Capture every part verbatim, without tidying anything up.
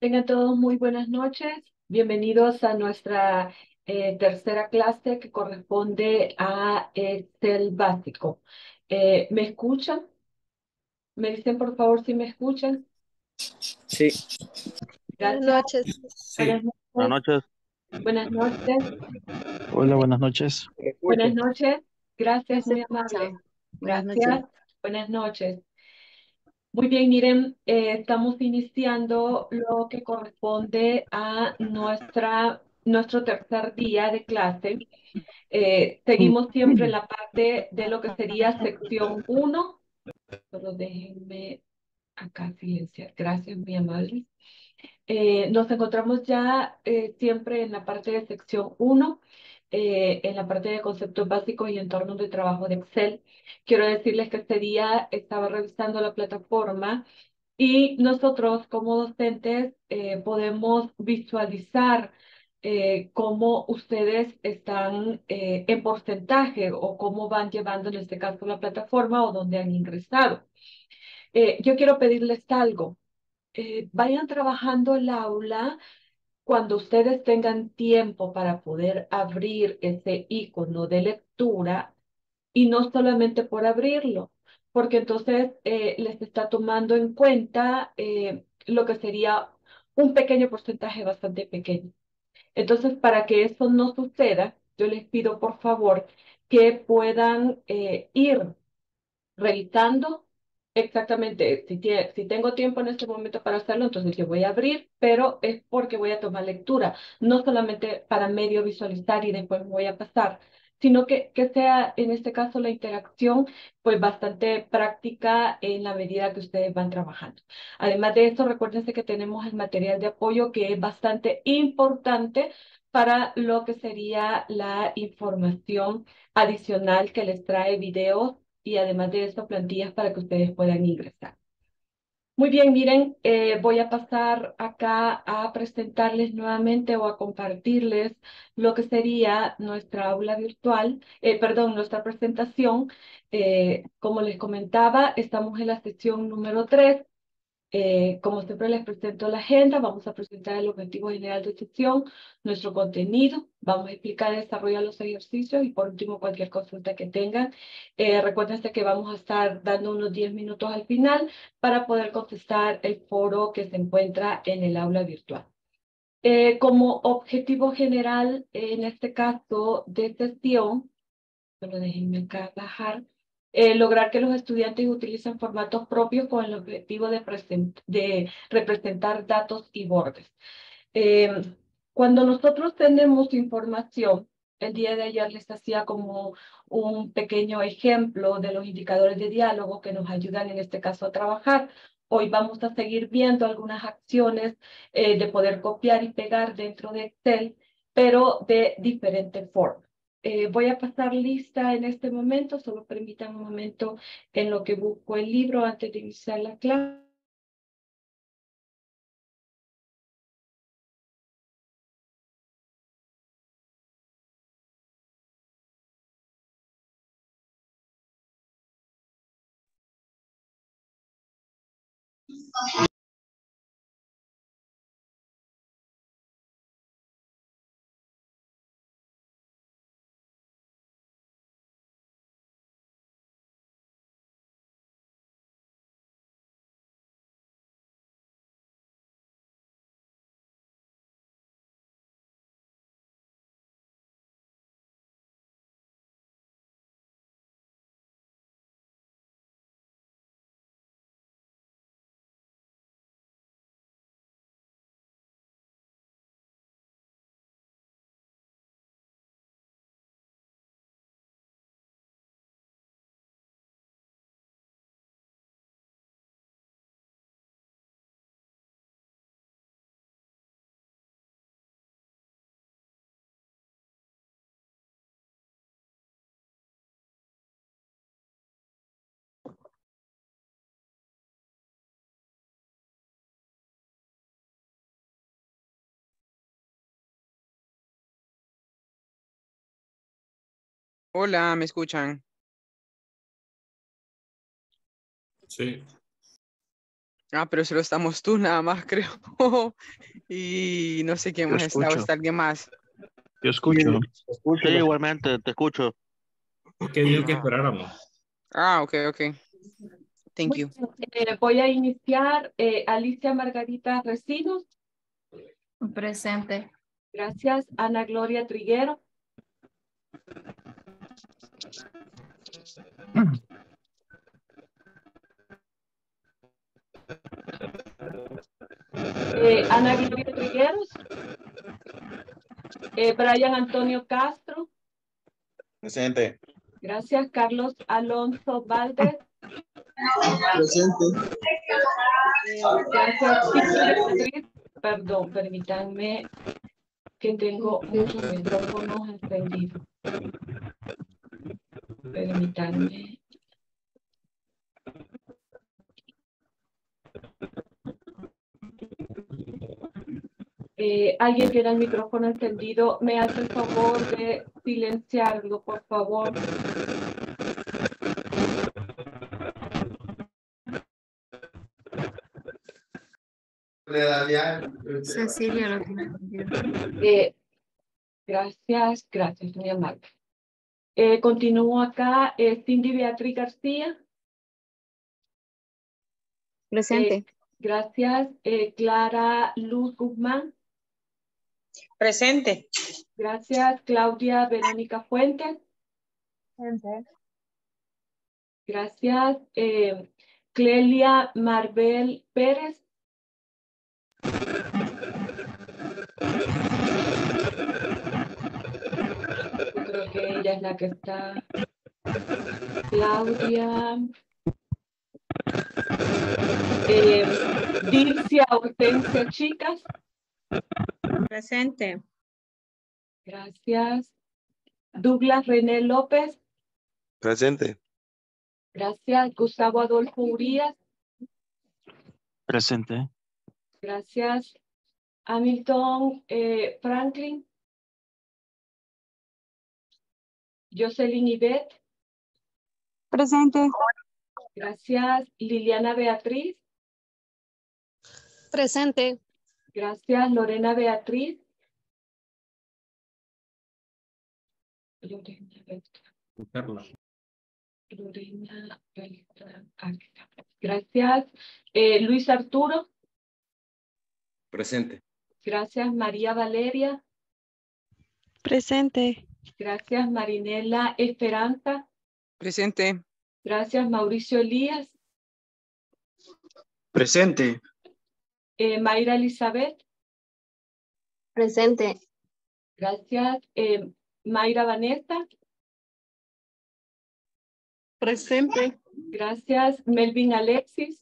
Tengan todos muy buenas noches. Bienvenidos a nuestra eh, tercera clase que corresponde a Excel básico. Eh, ¿Me escuchan? ¿Me dicen por favor si me escuchan? Sí. Gracias. Buenas noches. Sí. Buenas noches. Buenas noches. Buenas noches. Hola, buenas noches. Buenas noches. Gracias, muy amable. Buenas noches. Buenas noches. Muy bien, miren, eh, estamos iniciando lo que corresponde a nuestra, nuestro tercer día de clase. Eh, seguimos siempre en la parte de lo que sería sección uno. Solo déjenme acá silenciar. Gracias, mi amable. Eh, nos encontramos ya eh, siempre en la parte de sección uno. Eh, en la parte de conceptos básicos y entornos de trabajo de Excel. Quiero decirles que este día estaba revisando la plataforma y nosotros como docentes eh, podemos visualizar eh, cómo ustedes están eh, en porcentaje o cómo van llevando en este caso la plataforma o dónde han ingresado. Eh, yo quiero pedirles algo. Eh, vayan trabajando el aula. Cuando ustedes tengan tiempo para poder abrir ese icono de lectura y no solamente por abrirlo, porque entonces eh, les está tomando en cuenta eh, lo que sería un pequeño porcentaje bastante pequeño. Entonces, para que eso no suceda, yo les pido por favor que puedan eh, ir revisando. Exactamente, si, tiene, si tengo tiempo en este momento para hacerlo, entonces yo voy a abrir, pero es porque voy a tomar lectura, no solamente para medio visualizar y después voy a pasar, sino que, que sea en este caso la interacción pues bastante práctica en la medida que ustedes van trabajando. Además de esto, recuérdense que tenemos el material de apoyo que es bastante importante para lo que sería la información adicional que les trae videos, y además de eso, plantillas para que ustedes puedan ingresar. Muy bien, miren, eh, voy a pasar acá a presentarles nuevamente o a compartirles lo que sería nuestra aula virtual, eh, perdón, nuestra presentación. Eh, como les comentaba, estamos en la sesión número tres. Eh, como siempre les presento la agenda, vamos a presentar el objetivo general de sesión, nuestro contenido, vamos a explicar y desarrollar los ejercicios y por último cualquier consulta que tengan. Eh, recuérdense que vamos a estar dando unos diez minutos al final para poder contestar el foro que se encuentra en el aula virtual. Eh, como objetivo general, en este caso de sesión, solo déjenme acá bajar. Eh, lograr que los estudiantes utilicen formatos propios con el objetivo de, de representar datos y bordes. Eh, cuando nosotros tenemos información, el día de ayer les hacía como un pequeño ejemplo de los indicadores de diálogo que nos ayudan en este caso a trabajar. Hoy vamos a seguir viendo algunas acciones eh, de poder copiar y pegar dentro de Excel, pero de diferente forma. Eh, voy a pasar lista en este momento, solo permitan un momento en lo que busco el libro antes de iniciar la clase. Okay. Hola, ¿me escuchan? Sí. Ah, pero solo estamos tú nada más, creo. Y no sé quién más está, o está alguien más. Yo escucho. Sí, igualmente, te escucho. ¿Qué digo que esperáramos? Ah, ok, ok. Thank you. Eh, voy a iniciar. Eh, Alicia Margarita Recinos. Presente. Gracias. Ana Gloria Triguero. Eh, Ana Gloria Trigueros. Eh, Brian Antonio Castro. Presente. Gracias. Carlos Alonso Valdez. Presente. Eh, gracias. Perdón, permítanme que tengo muchos micrófonos encendidos. Permítanme. Eh, Alguien tiene el micrófono encendido, me hace el favor de silenciarlo, por favor. Cecilia, eh, gracias, gracias, mi amable. Eh, continúo acá, eh, Cindy Beatriz García. Presente. Eh, gracias, eh, Clara Luz Guzmán. Presente. Gracias, Claudia Verónica Fuentes. Presente. Gracias, eh, Clelia Marbel Pérez. Yo creo que ella es la que está. Claudia. Eh, Dilcia Hortensio Chicas. Presente. Gracias. Douglas René López. Presente. Gracias. Gustavo Adolfo Urías. Presente. Gracias. Hamilton eh, Franklin. Jocelyn Yvette. Presente. Gracias. Liliana Beatriz. Presente. Gracias. Lorena Beatriz. Lorena Beatriz. Lorena Beatriz. Gracias. Eh, Luis Arturo. Presente. Gracias, María Valeria. Presente. Gracias, Marinela Esperanza. Presente. Gracias, Mauricio Elías. Presente. Eh, Mayra Elizabeth. Presente. Gracias, eh, Mayra Vanessa. Presente. Gracias, Melvin Alexis.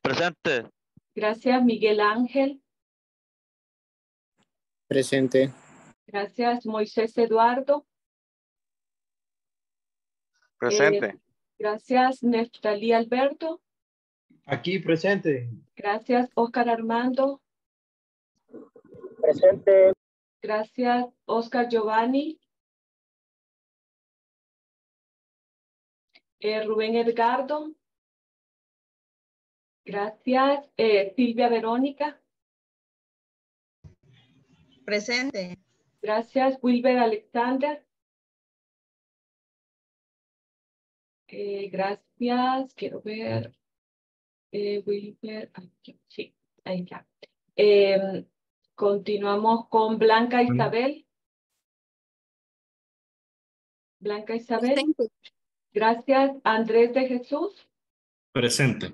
Presente. Gracias, Miguel Ángel. Presente. Gracias, Moisés Eduardo. Presente. Eh, gracias, Neftalí Alberto. Aquí, presente. Gracias, Óscar Armando. Presente. Gracias, Óscar Giovanni. Eh, Rubén Edgardo. Gracias. Eh, Silvia Verónica. Presente. Gracias. Wilber Alexander. Eh, gracias. Quiero ver. Eh, Wilber. Aquí, sí, ahí está. Eh, continuamos con Blanca Isabel. Blanca Isabel. Presente. Gracias. Andrés de Jesús. Presente.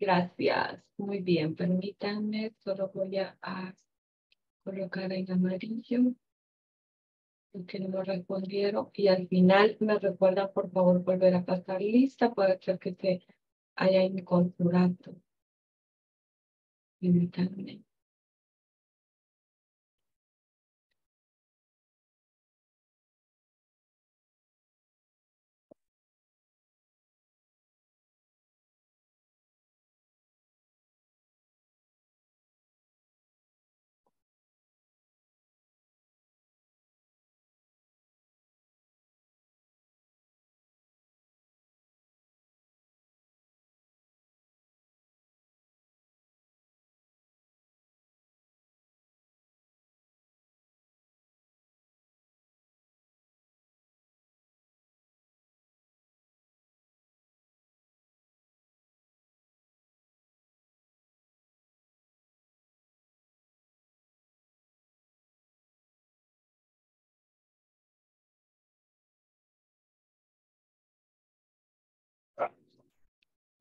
Gracias. Muy bien. Permítanme, solo voy a, a colocar en amarillo porque no me respondieron y al final me recuerdan, por favor, volver a pasar lista. Puede ser que se haya inconfigurado. Permítanme.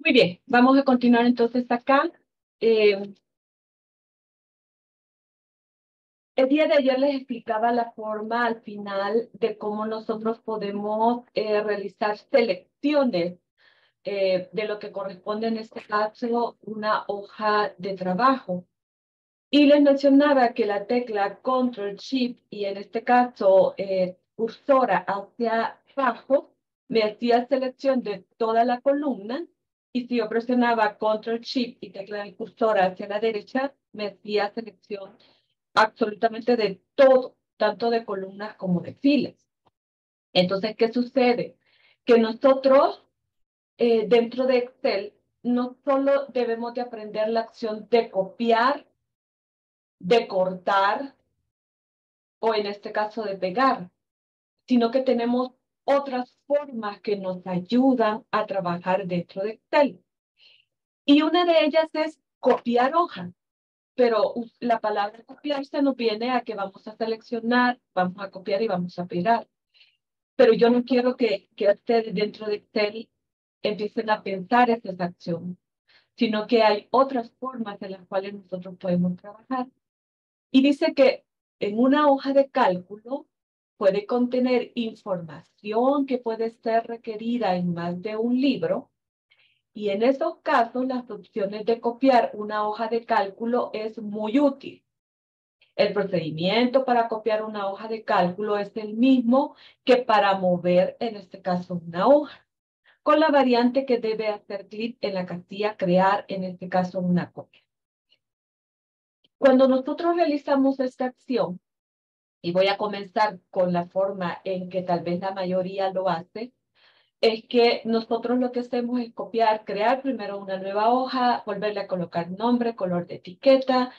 Muy bien, vamos a continuar entonces acá. Eh, el día de ayer les explicaba la forma al final de cómo nosotros podemos eh, realizar selecciones eh, de lo que corresponde en este caso una hoja de trabajo. Y les mencionaba que la tecla Control Shift y en este caso eh, cursora hacia abajo me hacía selección de toda la columna. Y si yo presionaba Control Shift y tecla de cursora hacia la derecha, me hacía selección absolutamente de todo, tanto de columnas como de filas. Entonces, ¿qué sucede? Que nosotros, eh, dentro de Excel, no solo debemos de aprender la acción de copiar, de cortar, o en este caso de pegar, sino que tenemos otras formas que nos ayudan a trabajar dentro de Excel. Y una de ellas es copiar hojas, pero la palabra copiar se nos viene a que vamos a seleccionar, vamos a copiar y vamos a pegar. Pero yo no quiero que, que ustedes dentro de Excel empiecen a pensar esa acción, sino que hay otras formas en las cuales nosotros podemos trabajar. Y dice que en una hoja de cálculo, puede contener información que puede ser requerida en más de un libro. Y en esos casos, las opciones de copiar una hoja de cálculo es muy útil. El procedimiento para copiar una hoja de cálculo es el mismo que para mover, en este caso, una hoja, con la variante que debe hacer clic en la casilla Crear, en este caso, una copia. Cuando nosotros realizamos esta acción, y voy a comenzar con la forma en que tal vez la mayoría lo hace, es que nosotros lo que hacemos es copiar, crear primero una nueva hoja, volverle a colocar nombre, color de etiqueta,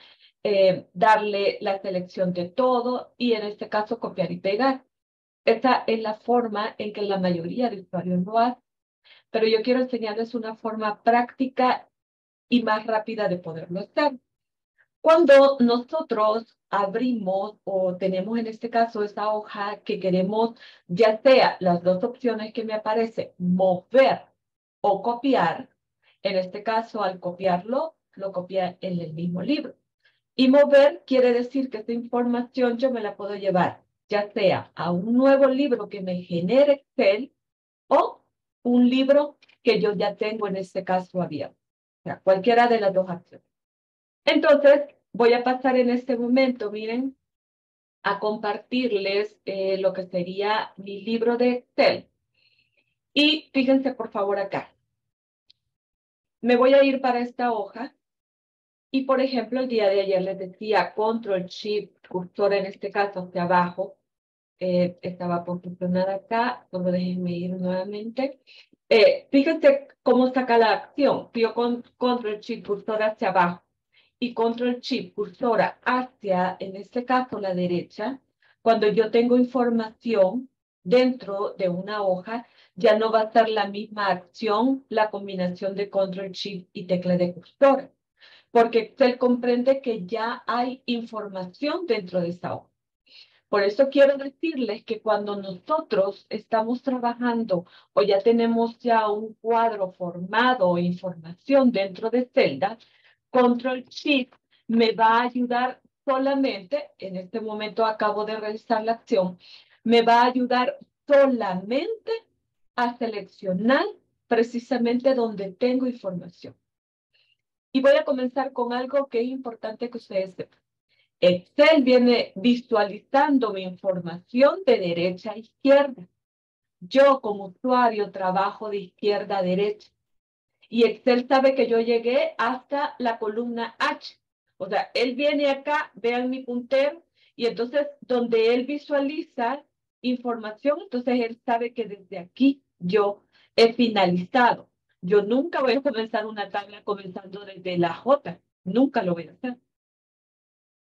eh, darle la selección de todo y en este caso copiar y pegar. Esta es la forma en que la mayoría de usuarios lo hace, pero yo quiero enseñarles una forma práctica y más rápida de poderlo hacer. Cuando nosotros abrimos o tenemos en este caso esa hoja que queremos, ya sea las dos opciones que me aparecen, mover o copiar, en este caso al copiarlo, lo copia en el mismo libro. Y mover quiere decir que esta información yo me la puedo llevar, ya sea a un nuevo libro que me genere Excel o un libro que yo ya tengo en este caso abierto. O sea, cualquiera de las dos acciones. Entonces, voy a pasar en este momento, miren, a compartirles eh, lo que sería mi libro de Excel. Y fíjense, por favor, acá. Me voy a ir para esta hoja. Y, por ejemplo, el día de ayer les decía Control Shift, cursor en este caso hacia abajo. Eh, estaba posicionada acá, solo déjenme ir nuevamente. Eh, fíjense cómo saca la acción. Yo con Control Shift, cursor hacia abajo. Y Control Shift, cursora hacia, en este caso, la derecha, cuando yo tengo información dentro de una hoja, ya no va a ser la misma acción la combinación de Control Shift y tecla de cursora, porque Excel comprende que ya hay información dentro de esa hoja. Por eso quiero decirles que cuando nosotros estamos trabajando o ya tenemos ya un cuadro formado o información dentro de celda, Control Shift me va a ayudar solamente, en este momento acabo de realizar la acción, me va a ayudar solamente a seleccionar precisamente donde tengo información. Y voy a comenzar con algo que es importante que ustedes sepan. Excel viene visualizando mi información de derecha a izquierda. Yo como usuario trabajo de izquierda a derecha. Y Excel sabe que yo llegué hasta la columna H. O sea, él viene acá, vean mi puntero, y entonces donde él visualiza información, entonces él sabe que desde aquí yo he finalizado. Yo nunca voy a comenzar una tabla comenzando desde la J. Nunca lo voy a hacer.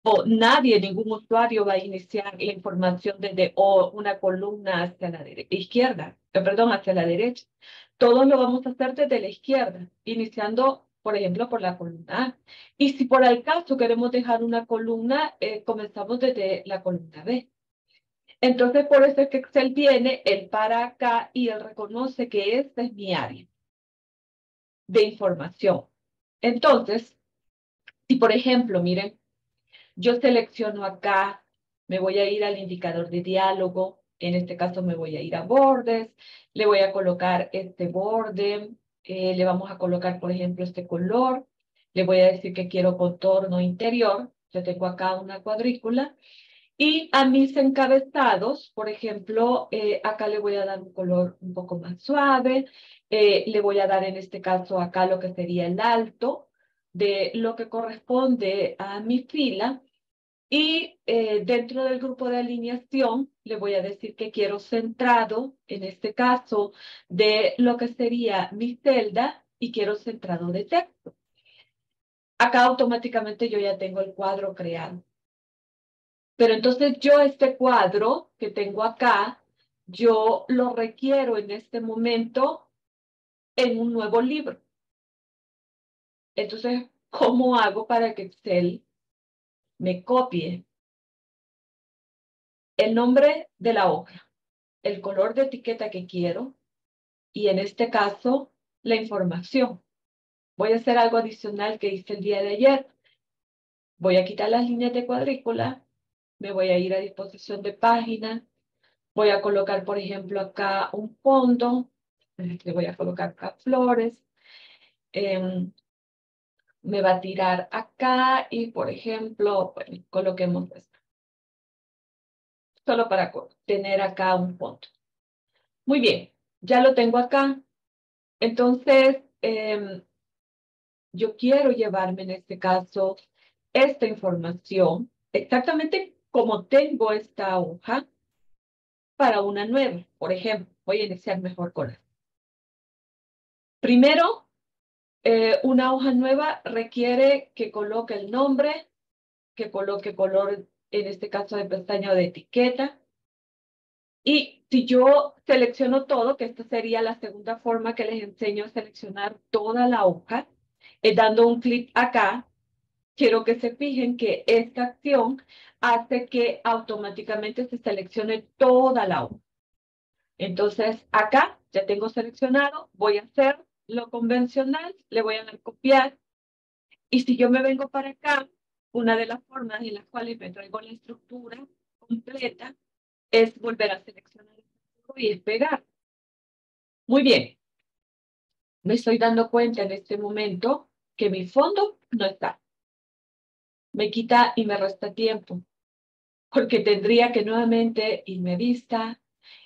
O nadie, ningún usuario va a iniciar la información desde o una columna hacia la izquierda, perdón, hacia la derecha. Todos lo vamos a hacer desde la izquierda, iniciando, por ejemplo, por la columna A. Y si por el caso queremos dejar una columna, eh, comenzamos desde la columna B. Entonces, por eso es que Excel viene, él para acá y él reconoce que esta es mi área. de información. Entonces, si por ejemplo, miren, yo selecciono acá, me voy a ir al indicador de diálogo, en este caso me voy a ir a bordes, le voy a colocar este borde, eh, le vamos a colocar, por ejemplo, este color, le voy a decir que quiero contorno interior, yo tengo acá una cuadrícula, y a mis encabezados, por ejemplo, eh, acá le voy a dar un color un poco más suave, eh, le voy a dar en este caso acá lo que sería el alto de lo que corresponde a mi fila, y eh, dentro del grupo de alineación le voy a decir que quiero centrado, en este caso, de lo que sería mi celda, y quiero centrado de texto. Acá automáticamente yo ya tengo el cuadro creado. Pero entonces yo este cuadro que tengo acá, yo lo requiero en este momento en un nuevo libro. Entonces, ¿cómo hago para que Excel me copie el nombre de la hoja, el color de etiqueta que quiero y en este caso la información? Voy a hacer algo adicional que hice el día de ayer. Voy a quitar las líneas de cuadrícula. Me voy a ir a disposición de página. Voy a colocar, por ejemplo, acá un fondo. Le voy a colocar acá flores. Eh, me va a tirar acá y, por ejemplo, bueno, coloquemos esta. Solo para tener acá un fondo. Muy bien. Ya lo tengo acá. Entonces, eh, yo quiero llevarme en este caso esta información exactamente como tengo esta hoja para una nueva. Por ejemplo, voy a iniciar mejor con esto. Primero, eh, una hoja nueva requiere que coloque el nombre, que coloque color, en este caso de pestaña o de etiqueta. Y si yo selecciono todo, que esta sería la segunda forma que les enseño a seleccionar toda la hoja, eh, dando un clic acá, quiero que se fijen que esta acción hace que automáticamente se seleccione toda la hoja. Entonces, acá ya tengo seleccionado, voy a hacer lo convencional, le voy a dar copiar. Y si yo me vengo para acá, una de las formas en las cuales me traigo la estructura completa es volver a seleccionar y es pegar. Muy bien. Me estoy dando cuenta en este momento que mi fondo no está. Me quita y me resta tiempo, porque tendría que nuevamente irme a vista,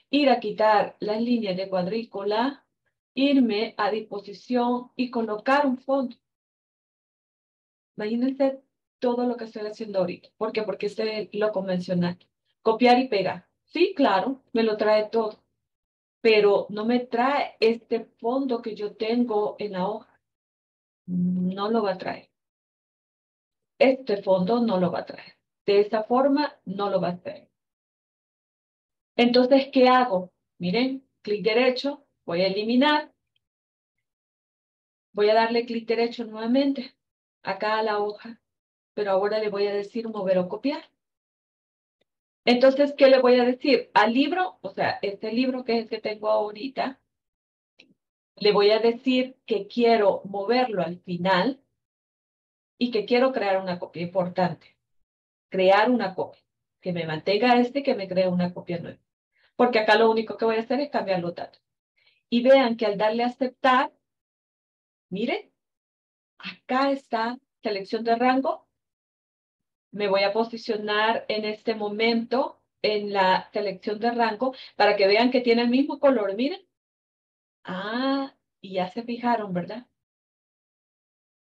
ir a quitar las líneas de cuadrícula, irme a disposición y colocar un fondo. Imagínense todo lo que estoy haciendo ahorita. ¿Por qué? Porque es lo convencional. Copiar y pegar. Sí, claro, me lo trae todo, pero no me trae este fondo que yo tengo en la hoja. No lo va a traer. Este fondo no lo va a traer. De esa forma no lo va a traer. Entonces, ¿qué hago? Miren, clic derecho, voy a eliminar. Voy a darle clic derecho nuevamente, acá a la hoja, pero ahora le voy a decir mover o copiar. Entonces, ¿qué le voy a decir? Al libro, o sea, este libro que es el que tengo ahorita, le voy a decir que quiero moverlo al final, y que quiero crear una copia importante. Crear una copia. Que me mantenga este y que me cree una copia nueva. Porque acá lo único que voy a hacer es cambiar los datos. Y vean que al darle a aceptar, miren, acá está selección de rango. Me voy a posicionar en este momento en la selección de rango para que vean que tiene el mismo color. Miren. Ah, y ya se fijaron, ¿verdad?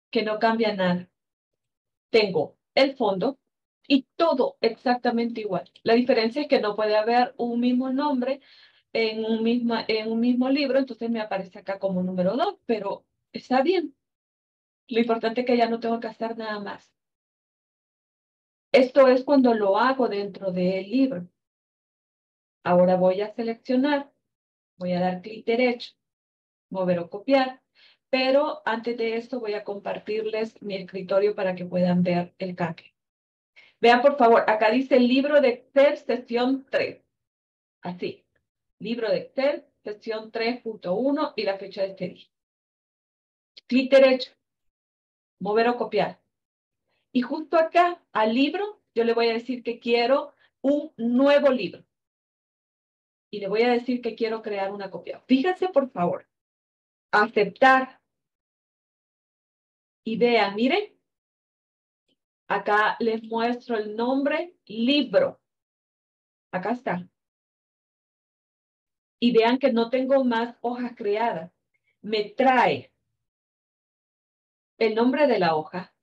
Que no cambia nada. Tengo el fondo y todo exactamente igual. La diferencia es que no puede haber un mismo nombre en un, misma, en un mismo libro, entonces me aparece acá como número dos, pero está bien. Lo importante es que ya no tengo que hacer nada más. Esto es cuando lo hago dentro del libro. Ahora voy a seleccionar, voy a dar clic derecho, mover o copiar. Pero antes de esto voy a compartirles mi escritorio para que puedan ver el cambio. Vean, por favor, acá dice libro de Excel sesión tres. Así, libro de Excel sesión tres punto uno y la fecha de este día. clic derecho, mover o copiar. Y justo acá, al libro, yo le voy a decir que quiero un nuevo libro. Y le voy a decir que quiero crear una copia. Fíjense, por favor. Aceptar. Y vean, miren. Acá les muestro el nombre libro. Acá está. Y vean que no tengo más hojas creadas. Me trae el nombre de la hoja,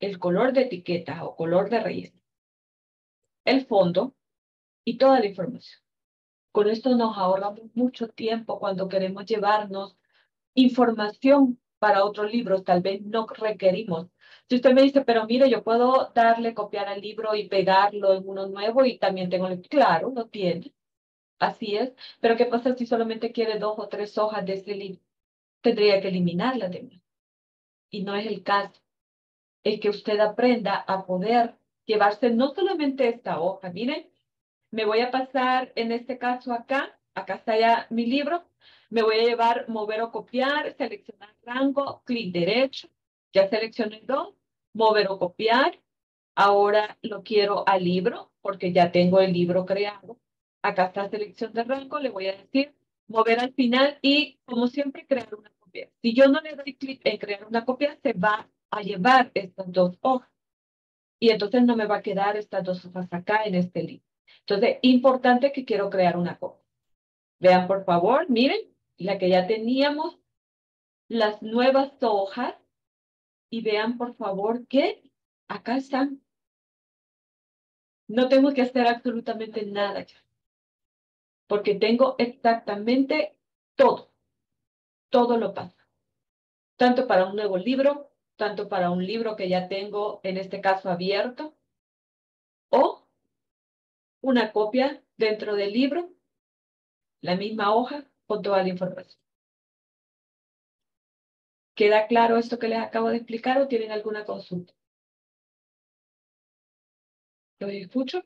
el color de etiqueta o color de registro, el fondo y toda la información. Con esto nos ahorramos mucho tiempo cuando queremos llevarnos información para otros libros, tal vez no requerimos. Si usted me dice, pero mire, yo puedo darle, copiar al libro y pegarlo en uno nuevo y también tengo el... Claro, lo tiene. Así es. Pero ¿qué pasa si solamente quiere dos o tres hojas de ese libro? Tendría que eliminarlas demás. Y no es el caso. Es que usted aprenda a poder llevarse no solamente esta hoja. Miren, me voy a pasar en este caso acá. Acá está ya mi libro. Me voy a llevar, mover o copiar, seleccionar rango, clic derecho. Ya seleccioné dos, mover o copiar. Ahora lo quiero al libro, porque ya tengo el libro creado. Acá está selección de rango, le voy a decir mover al final y, como siempre, crear una copia. Si yo no le doy clic en crear una copia, se va a llevar estas dos hojas. Y entonces no me va a quedar estas dos hojas acá en este libro. Entonces, importante que quiero crear una copia. Vean, por favor, miren, la que ya teníamos, las nuevas hojas. Y vean, por favor, que acá están. No tengo que hacer absolutamente nada ya. Porque tengo exactamente todo. Todo lo paso. Tanto para un nuevo libro, tanto para un libro que ya tengo, en este caso, abierto. O una copia dentro del libro. La misma hoja con toda la información. ¿Queda claro esto que les acabo de explicar o tienen alguna consulta? ¿Los escucho?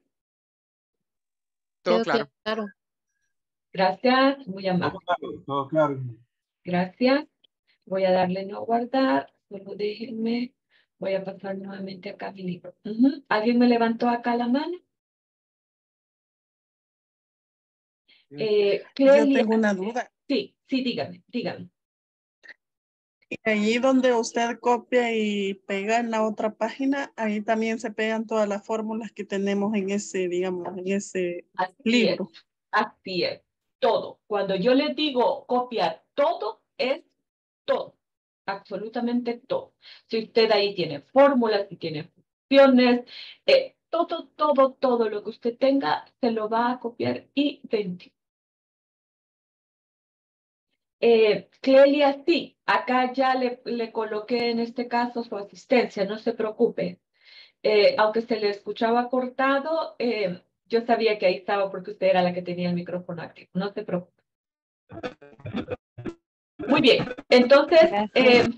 Todo claro. claro. Gracias, muy amable. Todo claro, todo claro. Gracias. Voy a darle no guardar. Solo déjenme. Voy a pasar nuevamente acá mi libro. Uh-huh. ¿Alguien me levantó acá la mano? Eh, Yo tengo una duda. Sí, sí, dígame, dígame. Y ahí donde usted copia y pega en la otra página, ahí también se pegan todas las fórmulas que tenemos en ese, digamos, en ese así libro. Es, así es, todo. Cuando yo le digo copiar todo, es todo, absolutamente todo. Si usted ahí tiene fórmulas, si tiene funciones, eh, todo, todo, todo lo que usted tenga, se lo va a copiar y vender. Eh, Clelia, sí, acá ya le, le coloqué en este caso su asistencia, no se preocupe. Eh, aunque se le escuchaba cortado, eh, yo sabía que ahí estaba porque usted era la que tenía el micrófono activo, no se preocupe. Muy bien, entonces, eh,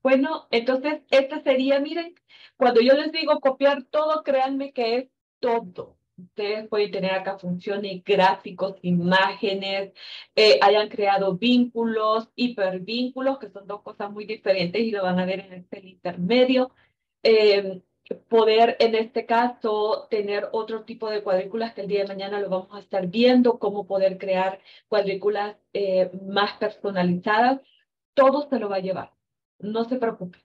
bueno, entonces esta sería, miren, cuando yo les digo copiar todo, créanme que es todo. Ustedes pueden tener acá funciones, gráficos, imágenes, eh, hayan creado vínculos, hipervínculos, que son dos cosas muy diferentes y lo van a ver en este intermedio. Eh, poder, en este caso, tener otro tipo de cuadrículas que el día de mañana lo vamos a estar viendo, cómo poder crear cuadrículas eh, más personalizadas. Todo se lo va a llevar, no se preocupen.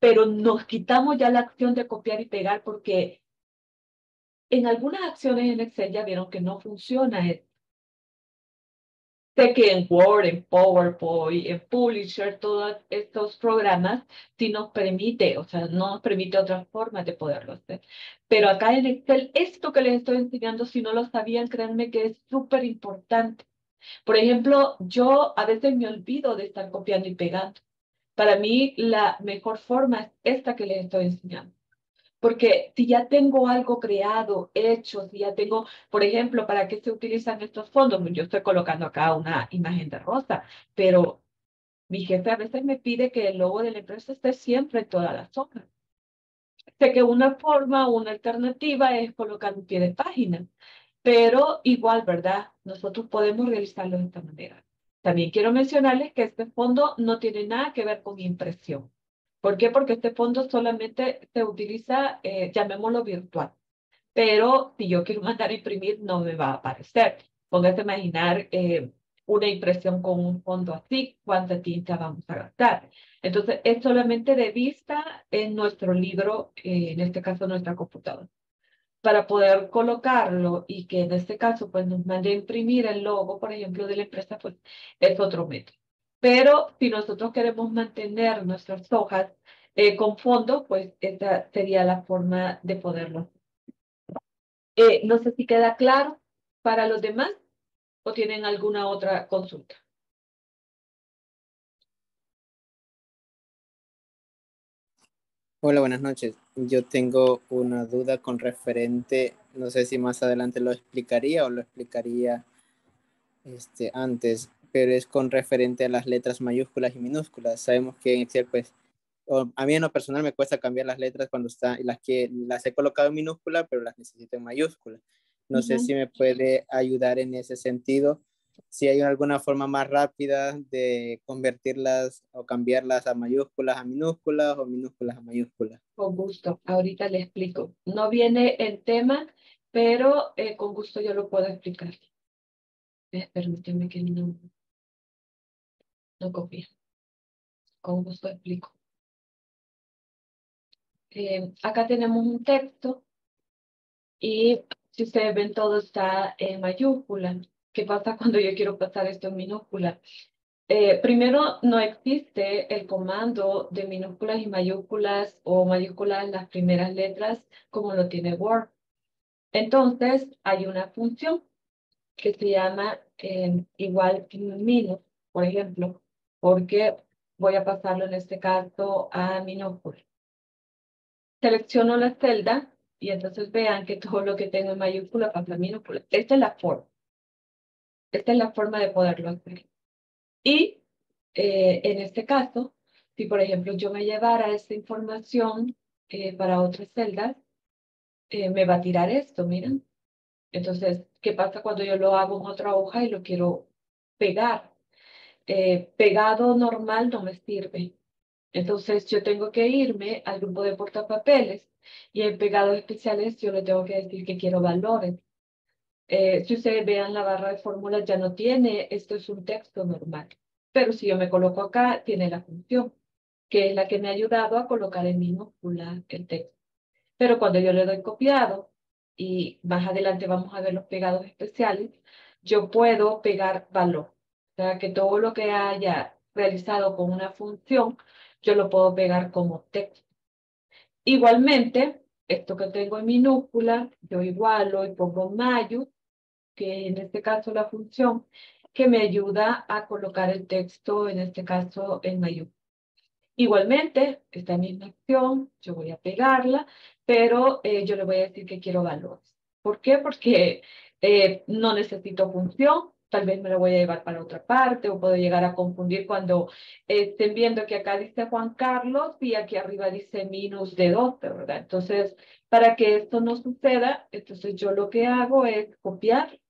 Pero nos quitamos ya la acción de copiar y pegar porque... en algunas acciones en Excel ya vieron que no funciona esto. Sé que en Word, en PowerPoint, en Publisher, todos estos programas sí nos permite, o sea, no nos permite otras formas de poderlo hacer. Pero acá en Excel, esto que les estoy enseñando, si no lo sabían, créanme que es súper importante. Por ejemplo, yo a veces me olvido de estar copiando y pegando. Para mí, la mejor forma es esta que les estoy enseñando. Porque si ya tengo algo creado, hecho, si ya tengo, por ejemplo, ¿para qué se utilizan estos fondos? Yo estoy colocando acá una imagen de rosa, pero mi jefe a veces me pide que el logo de la empresa esté siempre en todas las hojas. Sé que una forma, una alternativa es colocar un pie de página, pero igual, ¿verdad? Nosotros podemos realizarlo de esta manera. También quiero mencionarles que este fondo no tiene nada que ver con impresión. ¿Por qué? Porque este fondo solamente se utiliza, eh, llamémoslo virtual. Pero si yo quiero mandar a imprimir, no me va a aparecer. Póngase a imaginar eh, una impresión con un fondo así, cuánta tinta vamos a gastar. Entonces, es solamente de vista en nuestro libro, eh, en este caso nuestra computadora. Para poder colocarlo y que en este caso pues, nos mande a imprimir el logo, por ejemplo, de la empresa, pues es otro método. Pero si nosotros queremos mantener nuestras hojas eh, con fondo, pues esta sería la forma de poderlo. Eh, no sé si queda claro para los demás o tienen alguna otra consulta. Hola, buenas noches. Yo tengo una duda con referente, no sé si más adelante lo explicaría o lo explicaría este, antes. Pero es con referente a las letras mayúsculas y minúsculas. Sabemos que en Excel, pues, a mí en lo personal me cuesta cambiar las letras cuando están, las que las he colocado en minúscula, pero las necesito en mayúscula. No uh-huh. sé si me puede ayudar en ese sentido, si hay alguna forma más rápida de convertirlas o cambiarlas a mayúsculas a minúsculas o minúsculas a mayúsculas. Con gusto, ahorita le explico. No viene el tema, pero eh, con gusto yo lo puedo explicar. Eh, permíteme que no... No copia. Con gusto explico. Eh, acá tenemos un texto y si ustedes ven todo está en mayúscula. ¿Qué pasa cuando yo quiero pasar esto en minúscula? Eh, primero, no existe el comando de minúsculas y mayúsculas o mayúsculas en las primeras letras como lo tiene Word. Entonces, hay una función que se llama eh, igual que minus, por ejemplo. Porque voy a pasarlo en este caso a minúscula. Selecciono la celda y entonces vean que todo lo que tengo en mayúscula pasa a minúscula. Esta es la forma. Esta es la forma de poderlo hacer. Y eh, en este caso, si por ejemplo yo me llevara esta información eh, para otras celdas, eh, me va a tirar esto, miren. Entonces, ¿qué pasa cuando yo lo hago en otra hoja y lo quiero pegar? Eh, pegado normal no me sirve. Entonces yo tengo que irme al grupo de portapapeles y en pegados especiales yo le tengo que decir que quiero valores. Eh, si ustedes vean la barra de fórmulas ya no tiene, esto es un texto normal. Pero si yo me coloco acá, tiene la función, que es la que me ha ayudado a colocar en minúscula el texto. Pero cuando yo le doy copiado y más adelante vamos a ver los pegados especiales, yo puedo pegar valor. O sea, que todo lo que haya realizado con una función, yo lo puedo pegar como texto. Igualmente, esto que tengo en minúscula, yo igualo y pongo mayo, que en este caso la función que me ayuda a colocar el texto, en este caso en mayúscula. Igualmente, esta misma acción, yo voy a pegarla, pero eh, yo le voy a decir que quiero valores. ¿Por qué? Porque eh, no necesito función. Tal vez me lo voy a llevar para otra parte o puedo llegar a confundir cuando estén viendo que acá dice Juan Carlos y aquí arriba dice minus de doce, ¿verdad? Entonces, para que esto no suceda, entonces yo lo que hago es copiar,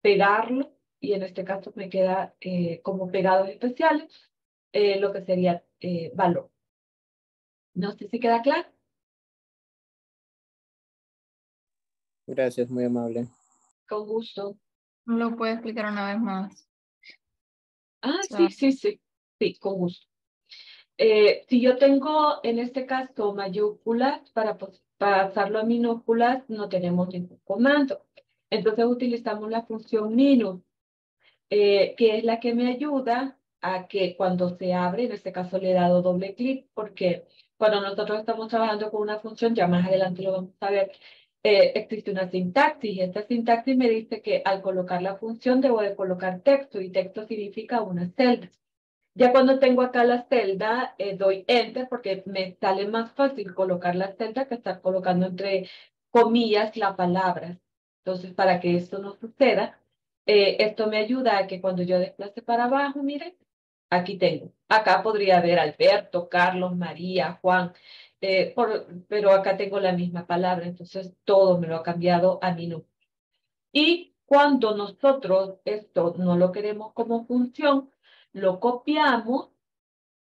pegarlo y en este caso me queda eh, como pegados especiales eh, lo que sería eh, valor. No sé si queda claro. Gracias, muy amable. Con gusto. ¿Lo puede explicar una vez más? Ah, so. sí, sí, sí. Sí, con gusto. Eh, si yo tengo, en este caso, mayúsculas, para, pues, para pasarlo a minúsculas, no tenemos ningún comando. Entonces, utilizamos la función minus, eh, que es la que me ayuda a que cuando se abre, en este caso le he dado doble clic, porque cuando nosotros estamos trabajando con una función, ya más adelante lo vamos a ver, Eh, existe una sintaxis y esta sintaxis me dice que al colocar la función debo de colocar texto y texto significa una celda. Ya cuando tengo acá la celda eh, doy enter porque me sale más fácil colocar la celda que estar colocando entre comillas la palabra. Entonces para que esto no suceda, eh, esto me ayuda a que cuando yo desplace para abajo, miren, aquí tengo. Acá podría haber Alberto, Carlos, María, Juan. Eh, por, pero acá tengo la misma palabra, entonces todo me lo ha cambiado a minúscula. Y cuando nosotros esto no lo queremos como función, lo copiamos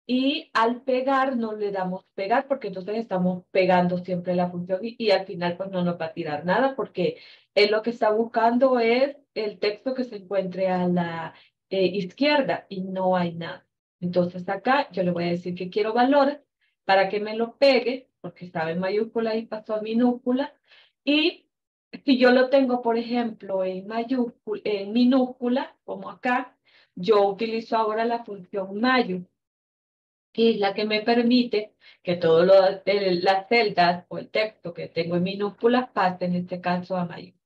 y al pegar no le damos pegar porque entonces estamos pegando siempre la función y, y al final pues no nos va a tirar nada porque él lo que está buscando es el texto que se encuentre a la eh, izquierda y no hay nada. Entonces acá yo le voy a decir que quiero valores para que me lo pegue porque estaba en mayúscula y pasó a minúscula. Y si yo lo tengo, por ejemplo, en, mayúscula, en minúscula, como acá, yo utilizo ahora la función mayo, que es la que me permite que todas las celdas o el texto que tengo en minúsculas pase en este caso a mayúscula.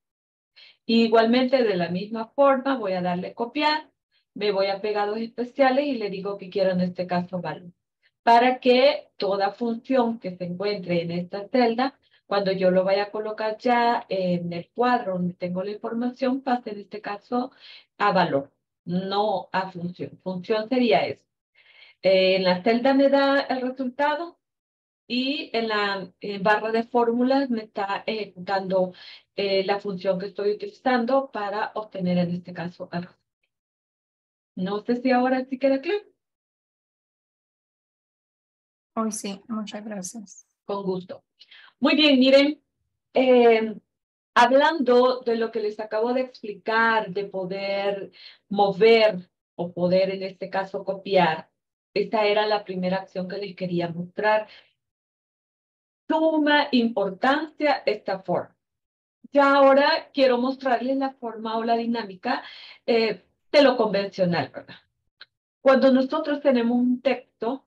Y igualmente, de la misma forma, voy a darle copiar, me voy a pegados especiales y le digo que quiero en este caso valor, para que toda función que se encuentre en esta celda, cuando yo lo vaya a colocar ya en el cuadro donde tengo la información, pase en este caso a valor, no a función. Función sería eso. Eh, en la celda me da el resultado y en la en barra de fórmulas me está ejecutando eh, la función que estoy utilizando para obtener en este caso el resultado. No sé si ahora sí queda claro. Hoy sí, muchas gracias. Con gusto. Muy bien, miren, eh, hablando de lo que les acabo de explicar, de poder mover o poder en este caso copiar, esta era la primera acción que les quería mostrar. Suma importancia esta forma. Ya ahora quiero mostrarles la forma o la dinámica eh, de lo convencional, ¿verdad? Cuando nosotros tenemos un texto,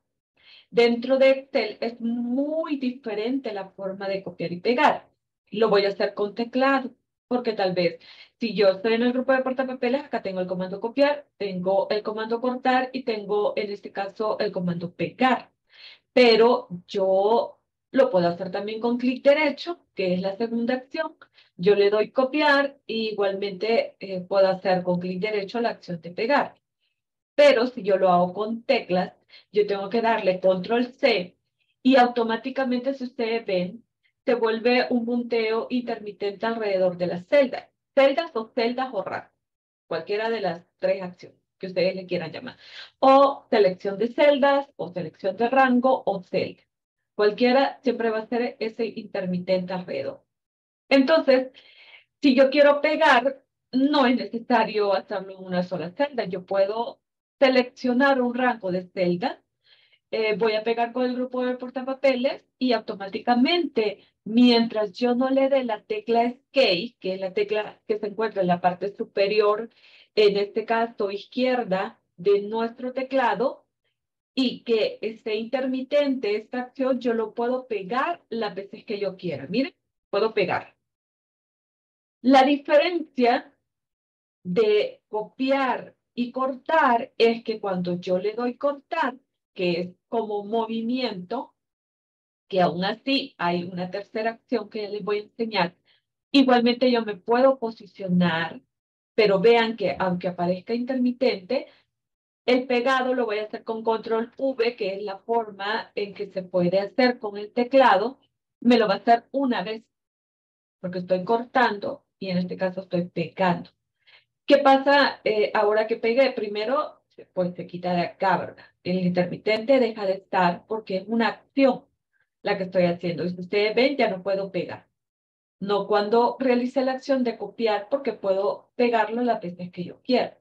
dentro de Excel es muy diferente la forma de copiar y pegar. Lo voy a hacer con teclado, porque tal vez si yo estoy en el grupo de portapapeles, acá tengo el comando copiar, tengo el comando cortar y tengo en este caso el comando pegar. Pero yo lo puedo hacer también con clic derecho, que es la segunda acción. Yo le doy copiar y igualmente eh, puedo hacer con clic derecho la acción de pegar. Pero si yo lo hago con teclas, yo tengo que darle control C y automáticamente, si ustedes ven, se vuelve un punteo intermitente alrededor de las celdas. Celdas o celdas o rastros. Cualquiera de las tres acciones que ustedes le quieran llamar. O selección de celdas, o selección de rango, o celda. Cualquiera siempre va a ser ese intermitente alrededor. Entonces, si yo quiero pegar, no es necesario hacerlo en una sola celda. Yo puedo seleccionar un rango de celdas, eh, voy a pegar con el grupo de portapapeles y automáticamente, mientras yo no le dé la tecla Escape, que es la tecla que se encuentra en la parte superior, en este caso izquierda de nuestro teclado, y que esté intermitente esta acción, yo lo puedo pegar las veces que yo quiera. Miren, puedo pegar. La diferencia de copiar y cortar es que cuando yo le doy cortar, que es como movimiento, que aún así hay una tercera acción que ya les voy a enseñar, igualmente yo me puedo posicionar, pero vean que aunque aparezca intermitente, el pegado lo voy a hacer con control V, que es la forma en que se puede hacer con el teclado, me lo va a hacer una vez, porque estoy cortando y en este caso estoy pegando. ¿Qué pasa eh, ahora que pegué? Primero, pues se quita de acá, ¿verdad? El intermitente deja de estar porque es una acción la que estoy haciendo. Y si ustedes ven, ya no puedo pegar. No cuando realice la acción de copiar, porque puedo pegarlo las veces que yo quiera.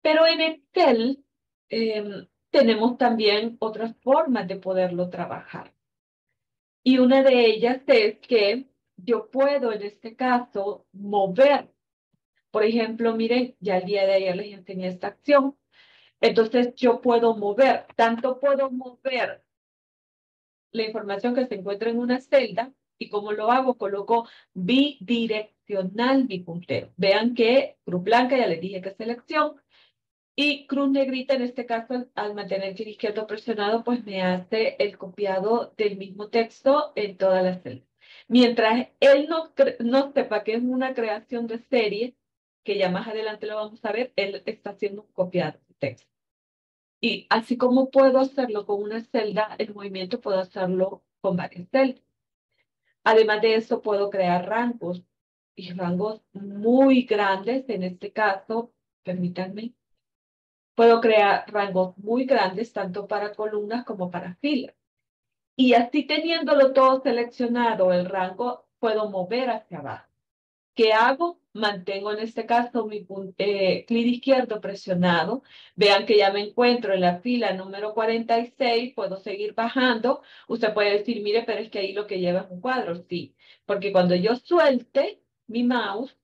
Pero en Excel eh, tenemos también otras formas de poderlo trabajar. Y una de ellas es que yo puedo, en este caso, mover. Por ejemplo, miren, ya el día de ayer les enseñé esta acción. Entonces, yo puedo mover. Tanto puedo mover la información que se encuentra en una celda. Y como lo hago, coloco bidireccional mi puntero. Vean que cruz blanca, ya les dije que es selección. Y cruz negrita, en este caso, al mantener el clic izquierdo presionado, pues me hace el copiado del mismo texto en todas las celdas. Mientras él no, no sepa que es una creación de serie, que ya más adelante lo vamos a ver, él está haciendo un copiado de texto. Y así como puedo hacerlo con una celda, el movimiento puedo hacerlo con varias celdas. Además de eso, puedo crear rangos, y rangos muy grandes. En este caso, permítanme, Puedo crear rangos muy grandes, tanto para columnas como para filas. Y así, teniéndolo todo seleccionado, el rango, puedo mover hacia abajo. ¿Qué hago? Mantengo en este caso mi eh, clic izquierdo presionado. Vean que ya me encuentro en la fila número cuarenta y seis, puedo seguir bajando. Usted puede decir, mire, pero es que ahí lo que lleva es un cuadro. Sí, porque cuando yo suelte mi mouse,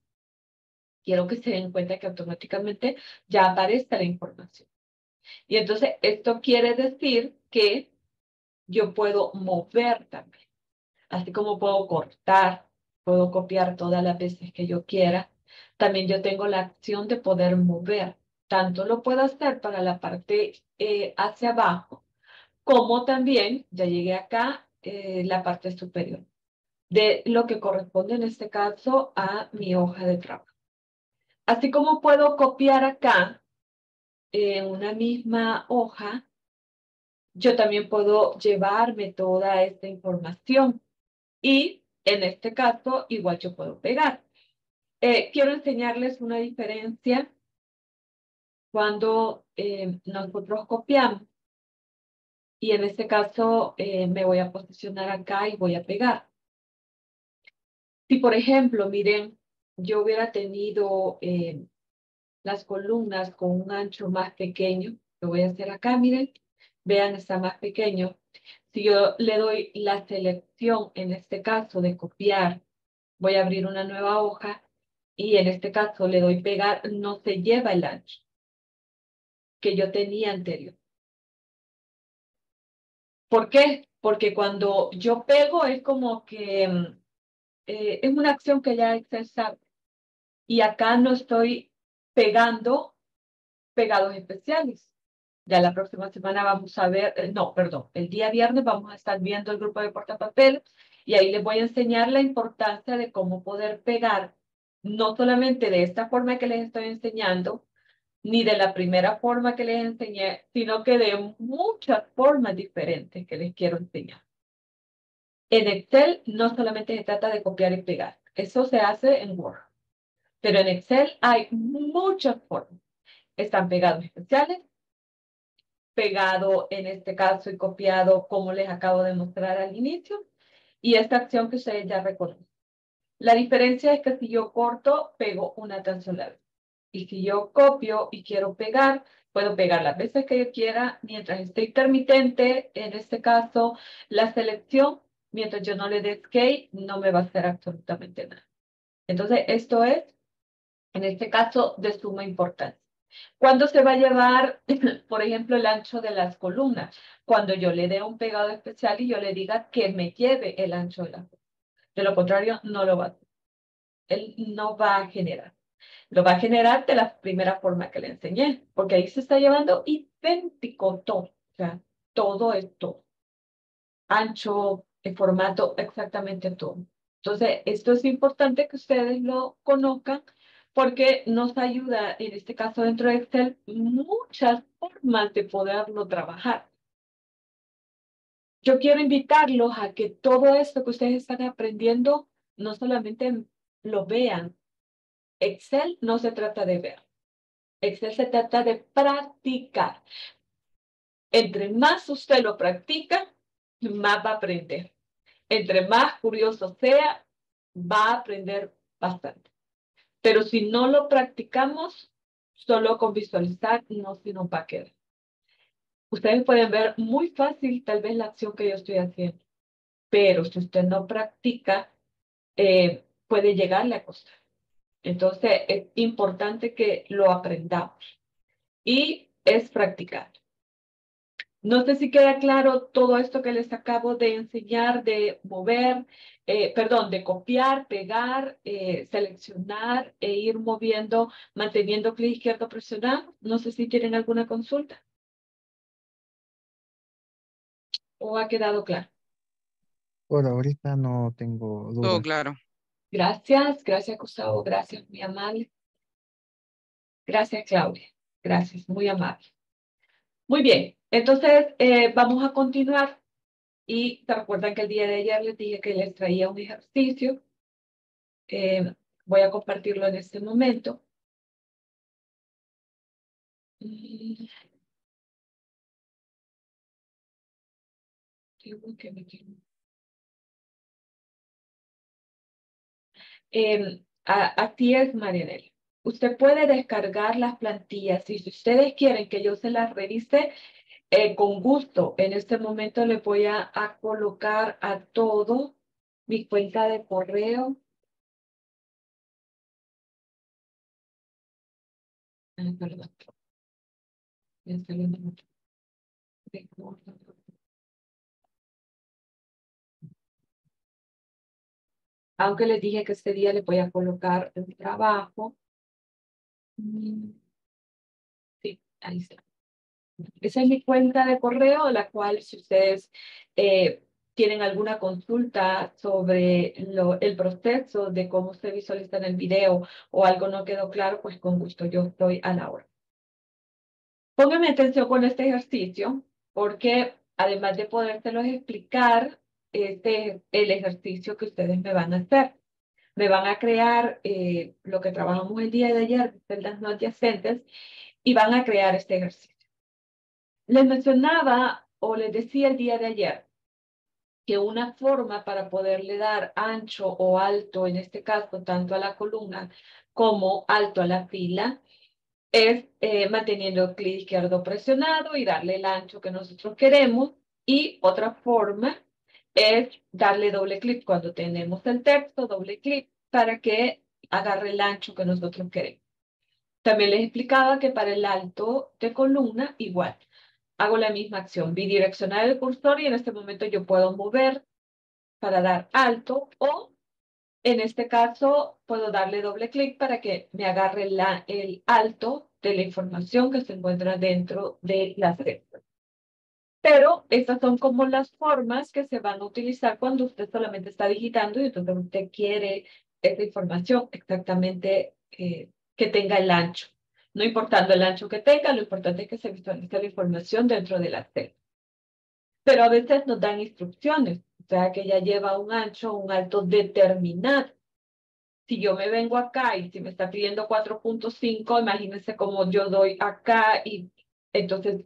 quiero que se den cuenta que automáticamente ya aparece la información. Y entonces esto quiere decir que yo puedo mover también. Así como puedo cortar, puedo copiar todas las veces que yo quiera. También yo tengo la acción de poder mover. Tanto lo puedo hacer para la parte eh, hacia abajo, como también, ya llegué acá, eh, la parte superior, de lo que corresponde en este caso a mi hoja de trabajo. Así como puedo copiar acá, en eh, una misma hoja, yo también puedo llevarme toda esta información. Y en este caso, igual yo puedo pegar. Eh, quiero enseñarles una diferencia cuando eh, nosotros copiamos. Y en este caso, eh, me voy a posicionar acá y voy a pegar. Si, por ejemplo, miren, yo hubiera tenido eh, las columnas con un ancho más pequeño, lo voy a hacer acá, miren. Vean, está más pequeño. Si yo le doy la selección, en este caso, de copiar, voy a abrir una nueva hoja y en este caso le doy pegar, no se lleva el ancho que yo tenía anterior. ¿Por qué? Porque cuando yo pego es como que eh, es una acción que ya Excel sabe. Y acá no estoy pegando pegados especiales. Ya la próxima semana vamos a ver, no, perdón, el día viernes vamos a estar viendo el grupo de portapapel y ahí les voy a enseñar la importancia de cómo poder pegar, no solamente de esta forma que les estoy enseñando, ni de la primera forma que les enseñé, sino que de muchas formas diferentes que les quiero enseñar. En Excel no solamente se trata de copiar y pegar, eso se hace en Word, pero en Excel hay muchas formas. Están pegados especiales, pegado en este caso y copiado, como les acabo de mostrar al inicio, y esta acción que ustedes ya reconocen. La diferencia es que si yo corto, pego una tan sola vez. Y si yo copio y quiero pegar, puedo pegar las veces que yo quiera, mientras esté intermitente, en este caso, la selección, mientras yo no le dé escape, no me va a hacer absolutamente nada. Entonces, esto es, en este caso, de suma importancia. ¿Cuándo se va a llevar, por ejemplo, el ancho de las columnas? Cuando yo le dé un pegado especial y yo le diga que me lleve el ancho de las columnas. De lo contrario, no lo va a hacer. Él no va a generar. Lo va a generar de la primera forma que le enseñé, porque ahí se está llevando idéntico todo. O sea, todo es todo. Ancho, el formato, exactamente todo. Entonces, esto es importante que ustedes lo conozcan, porque nos ayuda, en este caso dentro de Excel, muchas formas de poderlo trabajar. Yo quiero invitarlos a que todo esto que ustedes están aprendiendo, no solamente lo vean. Excel no se trata de ver. Excel se trata de practicar. Entre más usted lo practica, más va a aprender. Entre más curioso sea, va a aprender bastante. Pero si no lo practicamos, solo con visualizar, no se nos va a quedar. Ustedes pueden ver muy fácil tal vez la acción que yo estoy haciendo. Pero si usted no practica, eh, puede llegarle a costar. Entonces, es importante que lo aprendamos. Y es practicar. No sé si queda claro todo esto que les acabo de enseñar, de mover, eh, perdón, de copiar, pegar, eh, seleccionar e ir moviendo, manteniendo clic izquierdo presionado. No sé si tienen alguna consulta. ¿O ha quedado claro? Por ahorita no tengo dudas. Todo claro. Gracias, gracias Gustavo, gracias mi amable. Gracias Claudia, gracias, muy amable. Muy bien. Entonces, eh, vamos a continuar y se recuerdan que el día de ayer les dije que les traía un ejercicio. Eh, voy a compartirlo en este momento. Eh, a, a ti es Marinela. Usted puede descargar las plantillas. Si ustedes quieren que yo se las revise, eh, con gusto. En este momento le voy a, a colocar a todo mi cuenta de correo. Ay, perdón. Aunque les dije que este día le voy a colocar el trabajo. Sí, ahí está. Esa es mi cuenta de correo, la cual si ustedes eh, tienen alguna consulta sobre lo, el proceso de cómo se visualiza en el video o algo no quedó claro, pues con gusto yo estoy a la hora. Pónganme atención con este ejercicio porque además de podérselos explicar, este es el ejercicio que ustedes me van a hacer. Me van a crear eh, lo que trabajamos el día de ayer, celdas no adyacentes, y van a crear este ejercicio. Les mencionaba o les decía el día de ayer que una forma para poderle dar ancho o alto, en este caso, tanto a la columna como alto a la fila, es eh, manteniendo el clic izquierdo presionado y darle el ancho que nosotros queremos. Y otra forma es darle doble clic cuando tenemos el texto, doble clic para que agarre el ancho que nosotros queremos. También les explicaba que para el alto de columna, igual, hago la misma acción, bidireccionar el cursor y en este momento yo puedo mover para dar alto o en este caso puedo darle doble clic para que me agarre la, el alto de la información que se encuentra dentro de la celda. Pero estas son como las formas que se van a utilizar cuando usted solamente está digitando y entonces usted quiere esa información exactamente eh, que tenga el ancho. No importando el ancho que tenga, lo importante es que se visualice la información dentro de la celda. Pero a veces nos dan instrucciones, o sea que ya lleva un ancho, un alto determinado. Si yo me vengo acá y si me está pidiendo cuatro punto cinco, imagínense cómo yo doy acá y entonces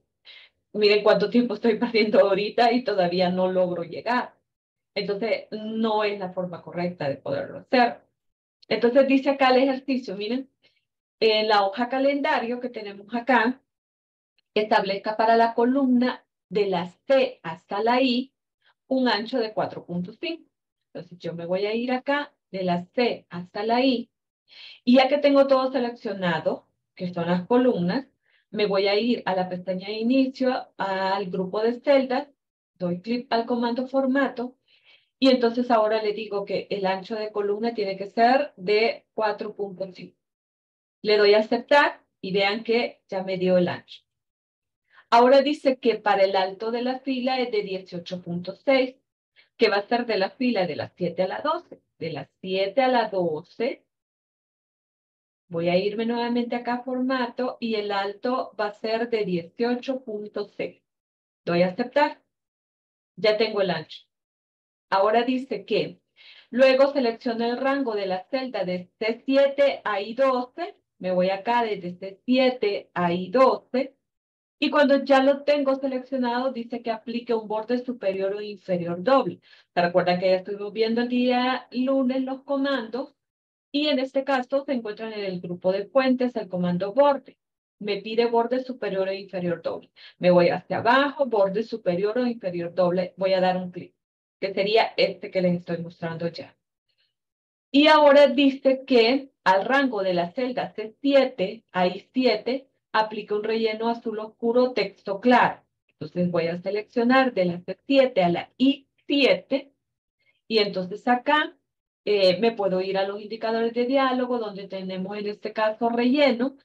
miren cuánto tiempo estoy perdiendo ahorita y todavía no logro llegar. Entonces, no es la forma correcta de poderlo hacer. Entonces, dice acá el ejercicio, miren, en la hoja calendario que tenemos acá, establezca para la columna de la C hasta la I un ancho de cuatro punto cinco. Entonces, yo me voy a ir acá de la C hasta la I. Y ya que tengo todo seleccionado, que son las columnas, me voy a ir a la pestaña de inicio, al grupo de celdas, doy clic al comando formato, y entonces ahora le digo que el ancho de columna tiene que ser de cuatro punto cinco. Le doy a aceptar y vean que ya me dio el ancho. Ahora dice que para el alto de la fila es de dieciocho punto seis, que va a ser de la fila de las siete a la doce. De las siete a la doce... Voy a irme nuevamente acá a formato y el alto va a ser de dieciocho punto seis. Doy a aceptar. Ya tengo el ancho. Ahora dice que luego selecciono el rango de la celda de C siete a I doce. Me voy acá desde C siete a I doce. Y cuando ya lo tengo seleccionado, dice que aplique un borde superior o inferior doble. ¿Se recuerdan que ya estuvimos viendo el día lunes los comandos? Y en este caso se encuentran en el grupo de puentes el comando borde. Me pide borde superior e inferior doble. Me voy hacia abajo, borde superior o inferior doble. Voy a dar un clic, que sería este que les estoy mostrando ya. Y ahora dice que al rango de la celda C siete a I siete aplica un relleno azul oscuro texto claro. Entonces voy a seleccionar de la C siete a la I siete. Y entonces acá Eh, me puedo ir a los indicadores de diálogo donde tenemos en este caso relleno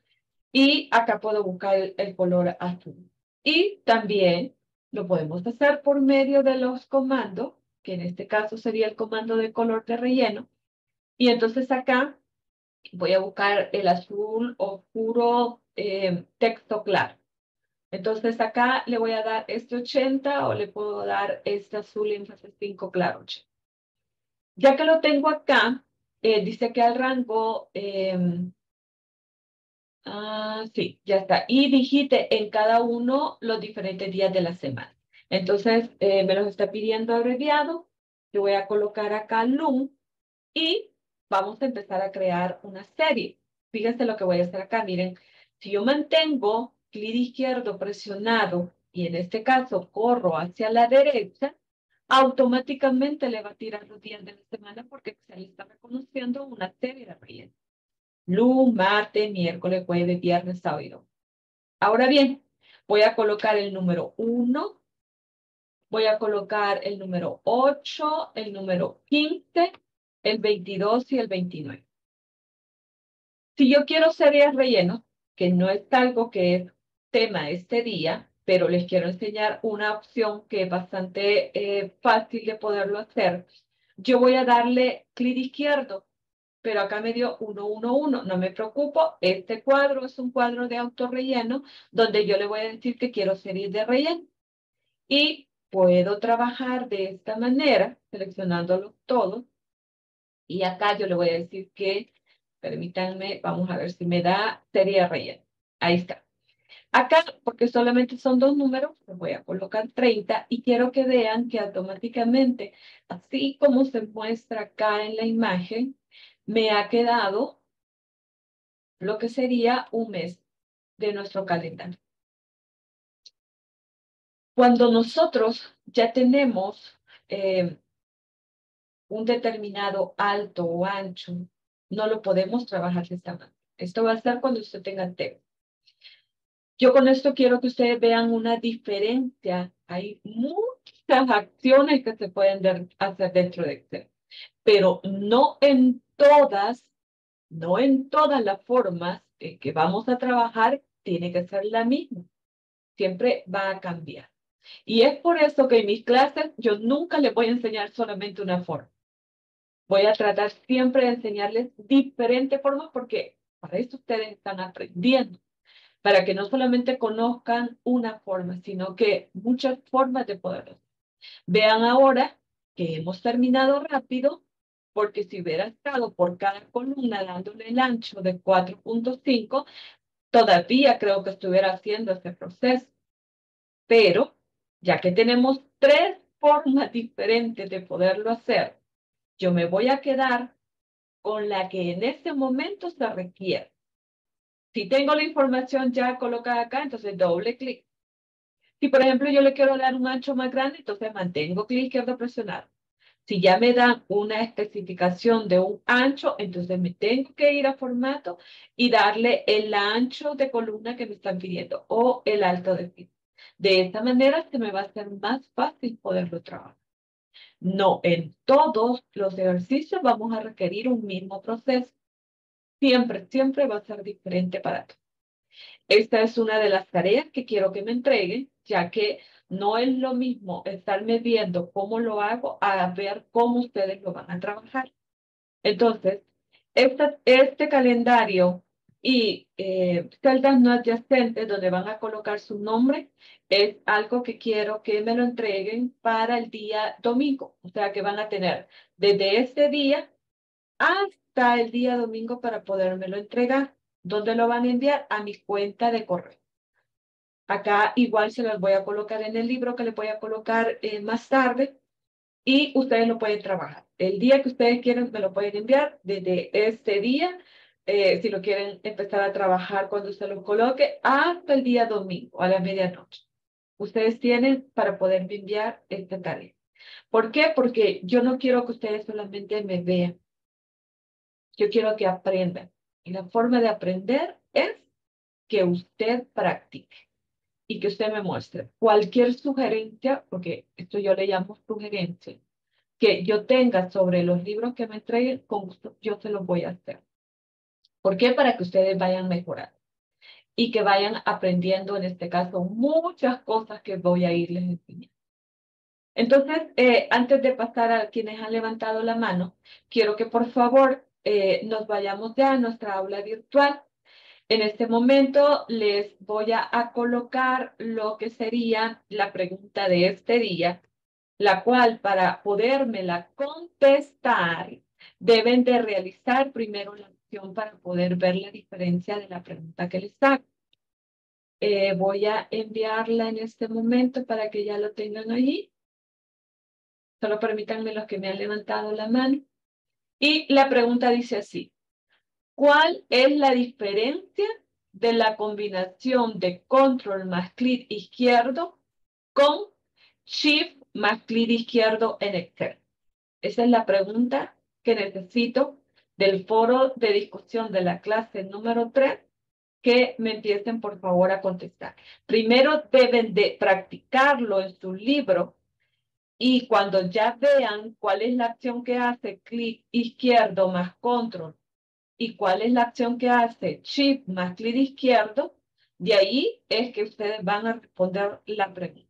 y acá puedo buscar el, el color azul. Y también lo podemos hacer por medio de los comandos, que en este caso sería el comando de color de relleno. Y entonces acá voy a buscar el azul oscuro eh, texto claro. Entonces acá le voy a dar este ochenta o le puedo dar este azul en fase cinco claro ochenta. Ya que lo tengo acá, eh, dice que al rango, eh, Ah, sí, ya está. Y digite en cada uno los diferentes días de la semana. Entonces, eh, me los está pidiendo abreviado. Yo voy a colocar acá L U M y vamos a empezar a crear una serie. Fíjense lo que voy a hacer acá. Miren, si yo mantengo clic izquierdo presionado y en este caso corro hacia la derecha, automáticamente le va a tirar los días de la semana porque Excel está reconociendo una serie de rellenos. Lunes, martes, miércoles, jueves, viernes, sábado. Ahora bien, voy a colocar el número uno, voy a colocar el número ocho, el número quince, el veintidós y el veintinueve. Si yo quiero series rellenos, que no es algo que es tema este día, pero les quiero enseñar una opción que es bastante eh, fácil de poderlo hacer, yo voy a darle clic izquierdo. Pero acá me dio uno uno uno, no me preocupo, este cuadro es un cuadro de autorrelleno donde yo le voy a decir que quiero series de relleno. Y puedo trabajar de esta manera, seleccionándolos todos. Y acá yo le voy a decir que, permítanme, vamos a ver si me da serie de relleno. Ahí está. Acá, porque solamente son dos números, les voy a colocar treinta y quiero que vean que automáticamente, así como se muestra acá en la imagen, me ha quedado lo que sería un mes de nuestro calendario. Cuando nosotros ya tenemos eh, un determinado alto o ancho, no lo podemos trabajar de esta manera. Esto va a estar cuando usted tenga tema. Yo con esto quiero que ustedes vean una diferencia. Hay muchas acciones que se pueden hacer dentro de Excel, pero no en todas, no en todas las formas en que vamos a trabajar tiene que ser la misma. Siempre va a cambiar. Y es por eso que en mis clases yo nunca les voy a enseñar solamente una forma. Voy a tratar siempre de enseñarles diferentes formas porque para eso ustedes están aprendiendo. Para que no solamente conozcan una forma, sino que muchas formas de poderlo hacer. Vean ahora que hemos terminado rápido, porque si hubiera estado por cada columna dándole el ancho de cuatro punto cinco, todavía creo que estuviera haciendo este proceso. Pero, ya que tenemos tres formas diferentes de poderlo hacer, yo me voy a quedar con la que en este momento se requiere. Si tengo la información ya colocada acá, entonces doble clic. Si, por ejemplo, yo le quiero dar un ancho más grande, entonces mantengo clic izquierdo presionado. Si ya me dan una especificación de un ancho, entonces me tengo que ir a formato y darle el ancho de columna que me están pidiendo o el alto de fila. De esta manera se me va a hacer más fácil poderlo trabajar. No en todos los ejercicios vamos a requerir un mismo proceso. Siempre, siempre va a ser diferente para todos. Esta es una de las tareas que quiero que me entreguen, ya que no es lo mismo estarme viendo cómo lo hago a ver cómo ustedes lo van a trabajar. Entonces, esta, este calendario y eh, celdas no adyacentes donde van a colocar su nombre es algo que quiero que me lo entreguen para el día domingo. O sea, que van a tener desde este día hasta el día domingo para podérmelo entregar. ¿Dónde lo van a enviar? A mi cuenta de correo. Acá igual se los voy a colocar en el libro que les voy a colocar eh, más tarde y ustedes lo pueden trabajar. El día que ustedes quieran me lo pueden enviar desde este día, eh, si lo quieren empezar a trabajar cuando usted lo coloque, hasta el día domingo a la medianoche. Ustedes tienen para poder enviar esta tarea. ¿Por qué? Porque yo no quiero que ustedes solamente me vean. Yo quiero que aprendan. Y la forma de aprender es que usted practique. Y que usted me muestre cualquier sugerencia, porque esto yo le llamo sugerencia, que yo tenga sobre los libros que me entreguen, con gusto yo se los voy a hacer. ¿Por qué? Para que ustedes vayan mejorando y que vayan aprendiendo, en este caso, muchas cosas que voy a irles enseñando. Entonces, eh, antes de pasar a quienes han levantado la mano, quiero que por favor eh, nos vayamos ya a nuestra aula virtual. En este momento les voy a, a colocar lo que sería la pregunta de este día, la cual para podérmela contestar deben de realizar primero la cuestión para poder ver la diferencia de la pregunta que les hago. Eh, voy a enviarla en este momento para que ya lo tengan allí. Solo permítanme los que me han levantado la mano. Y la pregunta dice así. ¿Cuál es la diferencia de la combinación de control más clic izquierdo con shift más clic izquierdo en Excel? Esa es la pregunta que necesito del foro de discusión de la clase número tres, que me empiecen por favor a contestar. Primero deben de practicarlo en su libro y cuando ya vean cuál es la acción que hace clic izquierdo más control y cuál es la acción que hace shift más clic izquierdo, de ahí es que ustedes van a responder la pregunta.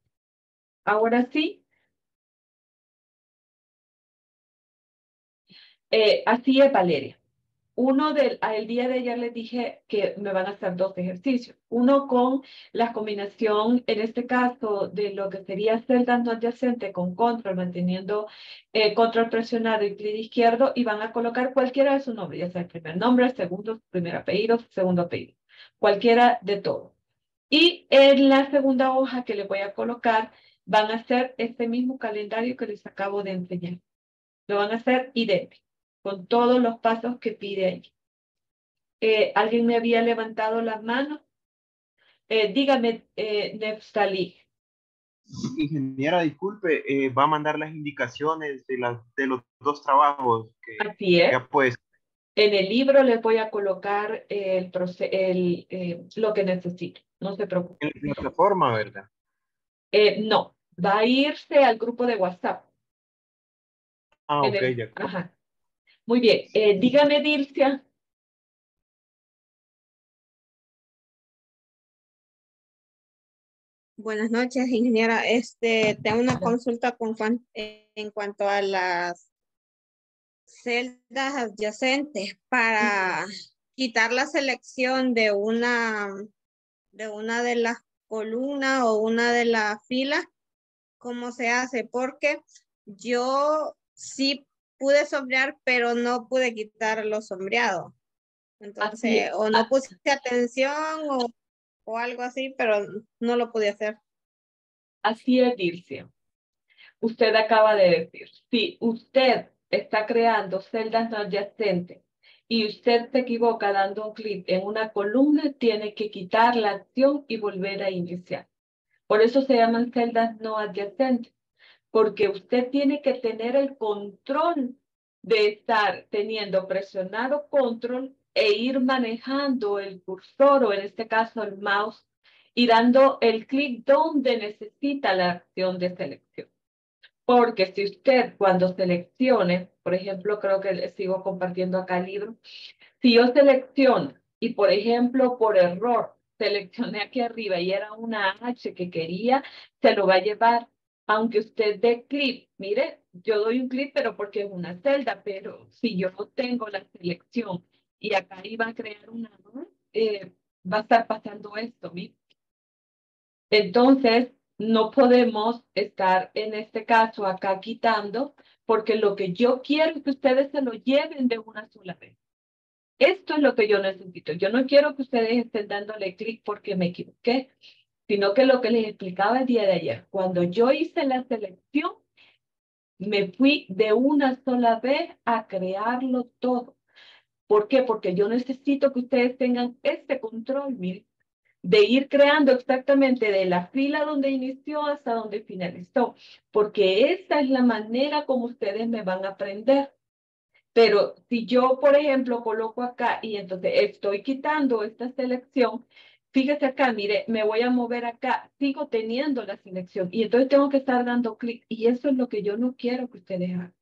Ahora sí. Eh, así es, Valeria. Uno del el día de ayer les dije que me van a hacer dos ejercicios. Uno con la combinación, en este caso, de lo que sería celda no adyacente con control, manteniendo eh, control presionado y clic izquierdo, y van a colocar cualquiera de sus nombres, ya sea el primer nombre, el segundo, el primer apellido, el segundo apellido, cualquiera de todo. Y en la segunda hoja que les voy a colocar, van a hacer este mismo calendario que les acabo de enseñar. Lo van a hacer idéntico, con todos los pasos que pide ahí. Eh, ¿Alguien me había levantado las manos? Eh, dígame, eh, Neftalí. Ingeniera, disculpe, eh, va a mandar las indicaciones de, la, de los dos trabajos que, así es, que ha puesto. En el libro les voy a colocar el, el, eh, lo que necesito, no se preocupen. ¿En la plataforma, verdad? Eh, no, va a irse al grupo de WhatsApp. Ah, ok, el, ya. Ajá. Muy bien, eh, dígame, Dilcia. Buenas noches, ingeniera. Este, tengo una consulta con Juan, eh, en cuanto a las celdas adyacentes para quitar la selección de una de una de las columnas o una de las filas. ¿Cómo se hace? Porque yo sí pude sombrear, pero no pude quitar los sombreados. Entonces, o no puse atención o, o algo así, pero no lo pude hacer. Así es, Dilcia. Usted acaba de decir, si usted está creando celdas no adyacentes y usted se equivoca dando un clic en una columna, tiene que quitar la acción y volver a iniciar. Por eso se llaman celdas no adyacentes. Porque usted tiene que tener el control de estar teniendo presionado control e ir manejando el cursor o en este caso el mouse y dando el clic donde necesita la acción de selección. Porque si usted cuando seleccione, por ejemplo, creo que les sigo compartiendo acá el libro, si yo selecciono y por ejemplo por error seleccioné aquí arriba y era una H que quería, se lo va a llevar. Aunque usted dé clic, mire, yo doy un clic, pero porque es una celda, pero si yo no tengo la selección y acá iba a crear una, eh, va a estar pasando esto, mire. Entonces, no podemos estar en este caso acá quitando, porque lo que yo quiero es que ustedes se lo lleven de una sola vez. Esto es lo que yo necesito. Yo no quiero que ustedes estén dándole clic porque me equivoqué, sino que lo que les explicaba el día de ayer, cuando yo hice la selección, me fui de una sola vez a crearlo todo. ¿Por qué? Porque yo necesito que ustedes tengan este control, miren, de ir creando exactamente de la fila donde inició hasta donde finalizó, porque esa es la manera como ustedes me van a aprender. Pero si yo, por ejemplo, coloco acá y entonces estoy quitando esta selección, fíjese acá, mire, me voy a mover acá, sigo teniendo la selección y entonces tengo que estar dando clic y eso es lo que yo no quiero que ustedes hagan.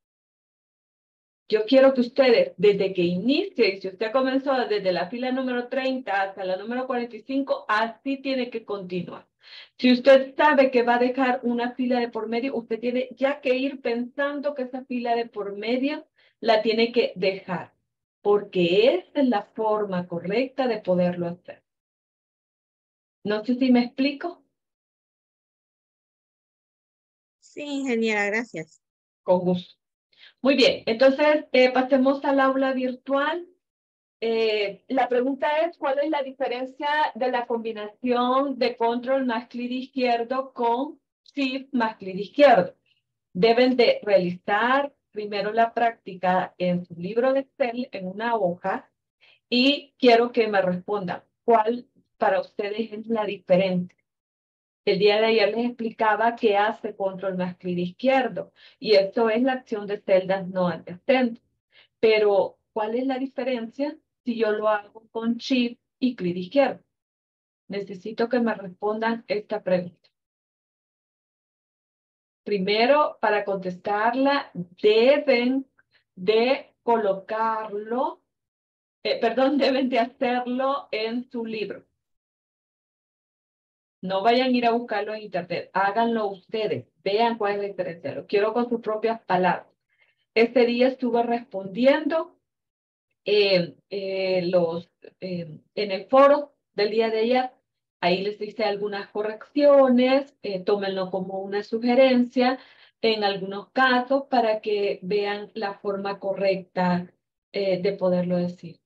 Yo quiero que ustedes, desde que inicie, y si usted comenzó desde la fila número treinta hasta la número cuarenta y cinco, así tiene que continuar. Si usted sabe que va a dejar una fila de por medio, usted tiene ya que ir pensando que esa fila de por medio la tiene que dejar, porque esa es la forma correcta de poderlo hacer. No sé si me explico. Sí, ingeniera, gracias. Con gusto. Muy bien, entonces eh, pasemos al aula virtual. Eh, la pregunta es, ¿cuál es la diferencia de la combinación de control más clic izquierdo con shift más clic izquierdo? Deben de realizar primero la práctica en su libro de Excel, en una hoja, y quiero que me respondan cuál para ustedes es la diferencia. El día de ayer les explicaba qué hace control más clic izquierdo, y esto es la acción de celdas no adyacentes. Pero, ¿cuál es la diferencia si yo lo hago con shift y clic izquierdo? Necesito que me respondan esta pregunta. Primero, para contestarla, deben de colocarlo, eh, perdón, deben de hacerlo en su libro. No vayan a ir a buscarlo en internet. Háganlo ustedes. Vean cuál es la diferencia. Lo quiero con sus propias palabras. Este día estuve respondiendo eh, eh, los, eh, en el foro del día de ayer. Ahí les hice algunas correcciones. Eh, tómenlo como una sugerencia en algunos casos para que vean la forma correcta eh, de poderlo decir.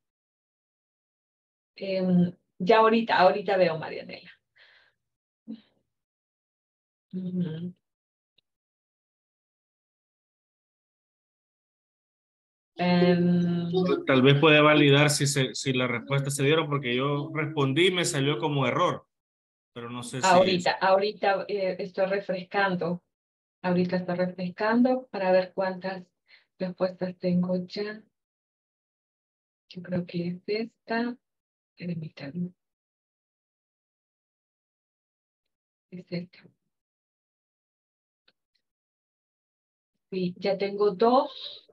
Eh, ya ahorita, ahorita veo, Marianela. Uh-huh. um, Tal vez puede validar si, se, si la respuesta se dieron, porque yo respondí y me salió como error, pero no sé ahorita, si... Ahorita, ahorita eh, estoy refrescando, ahorita estoy refrescando para ver cuántas respuestas tengo ya. Yo creo que es esta, permítanme. Es esta. Sí, ya tengo dos.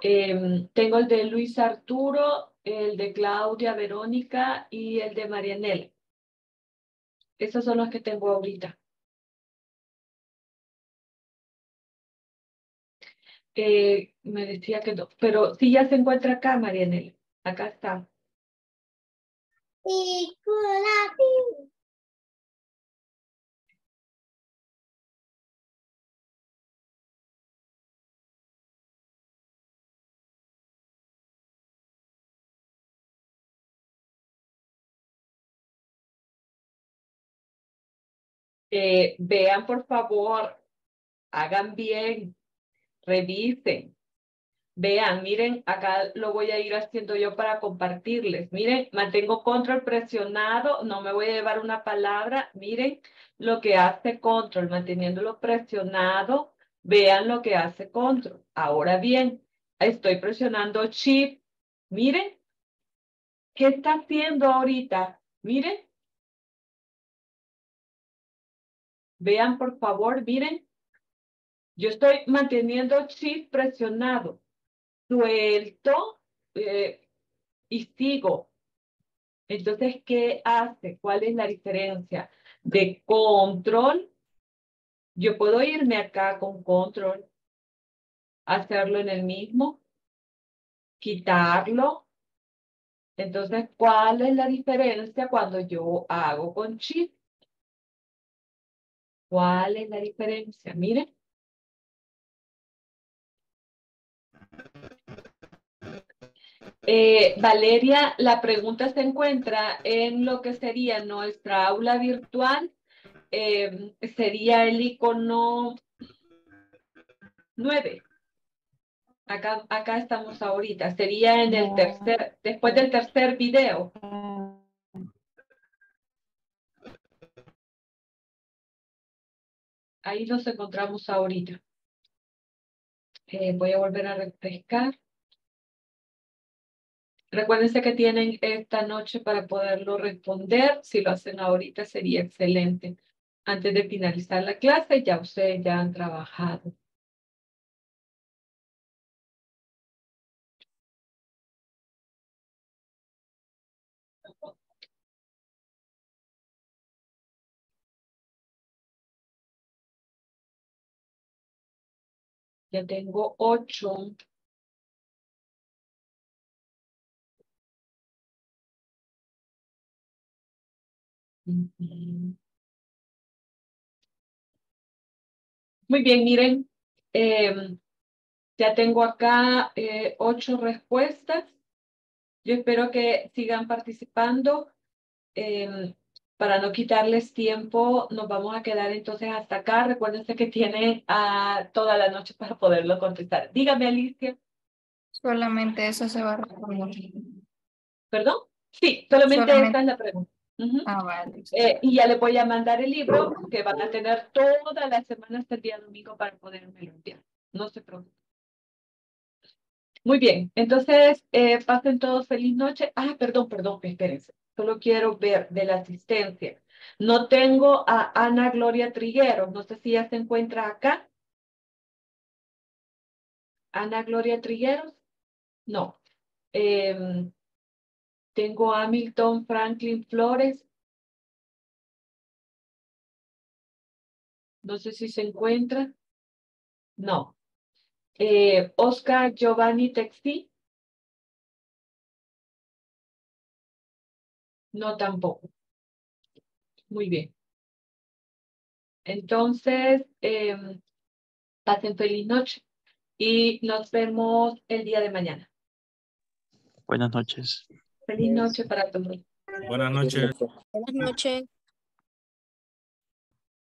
Eh, tengo el de Luis Arturo, el de Claudia Verónica y el de Marianela. Esos son los que tengo ahorita. Eh, me decía que no, pero sí ya se encuentra acá, Marianela. Acá está. Eh, vean, por favor, hagan bien, revisen, vean, miren, acá lo voy a ir haciendo yo para compartirles. Miren, mantengo control presionado, no me voy a llevar una palabra. Miren lo que hace control, manteniéndolo presionado, vean lo que hace control. Ahora bien, estoy presionando shift. Miren, ¿qué está haciendo ahorita? Miren. Vean, por favor, miren. Yo estoy manteniendo shift presionado. Suelto eh, y sigo. Entonces, ¿qué hace? ¿Cuál es la diferencia? De control. Yo puedo irme acá con control. Hacerlo en el mismo. Quitarlo. Entonces, ¿cuál es la diferencia cuando yo hago con shift? ¿Cuál es la diferencia? Miren. Eh, Valeria, la pregunta se encuentra en lo que sería nuestra aula virtual. Eh, sería el icono nueve. Acá, acá estamos ahorita. Sería en el tercer, después del tercer video. Ahí nos encontramos ahorita. Eh, voy a volver a refrescar. Recuérdense que tienen esta noche para poderlo responder. Si lo hacen ahorita sería excelente. Antes de finalizar la clase ya ustedes ya han trabajado. Ya tengo ocho. Muy bien, miren. Eh, ya tengo acá eh, ocho respuestas. Yo espero que sigan participando. Eh, para no quitarles tiempo, nos vamos a quedar entonces hasta acá. Recuérdense que tienen uh, toda la noche para poderlo contestar. Dígame, Alicia. Solamente eso se va a responder. ¿Perdón? Sí, solamente, solamente. Esta es la pregunta. Uh-huh. Ah, vale. Eh, y ya les voy a mandar el libro que van a tener toda la semana hasta el día domingo para poderme enviar. No se preocupen. Muy bien, entonces eh, pasen todos feliz noche. Ah, perdón, perdón, espérense. Solo quiero ver de la asistencia. No tengo a Ana Gloria Triguero. No sé si ya se encuentra acá. Ana Gloria Trigueros. No. Eh, tengo a Hamilton Franklin Flores. No sé si se encuentra. No. Eh, Óscar Giovanni Texí. No, tampoco. Muy bien. Entonces, eh, pasen feliz noche y nos vemos el día de mañana. Buenas noches. Feliz noche para todos. Buenas noches. Buenas noches.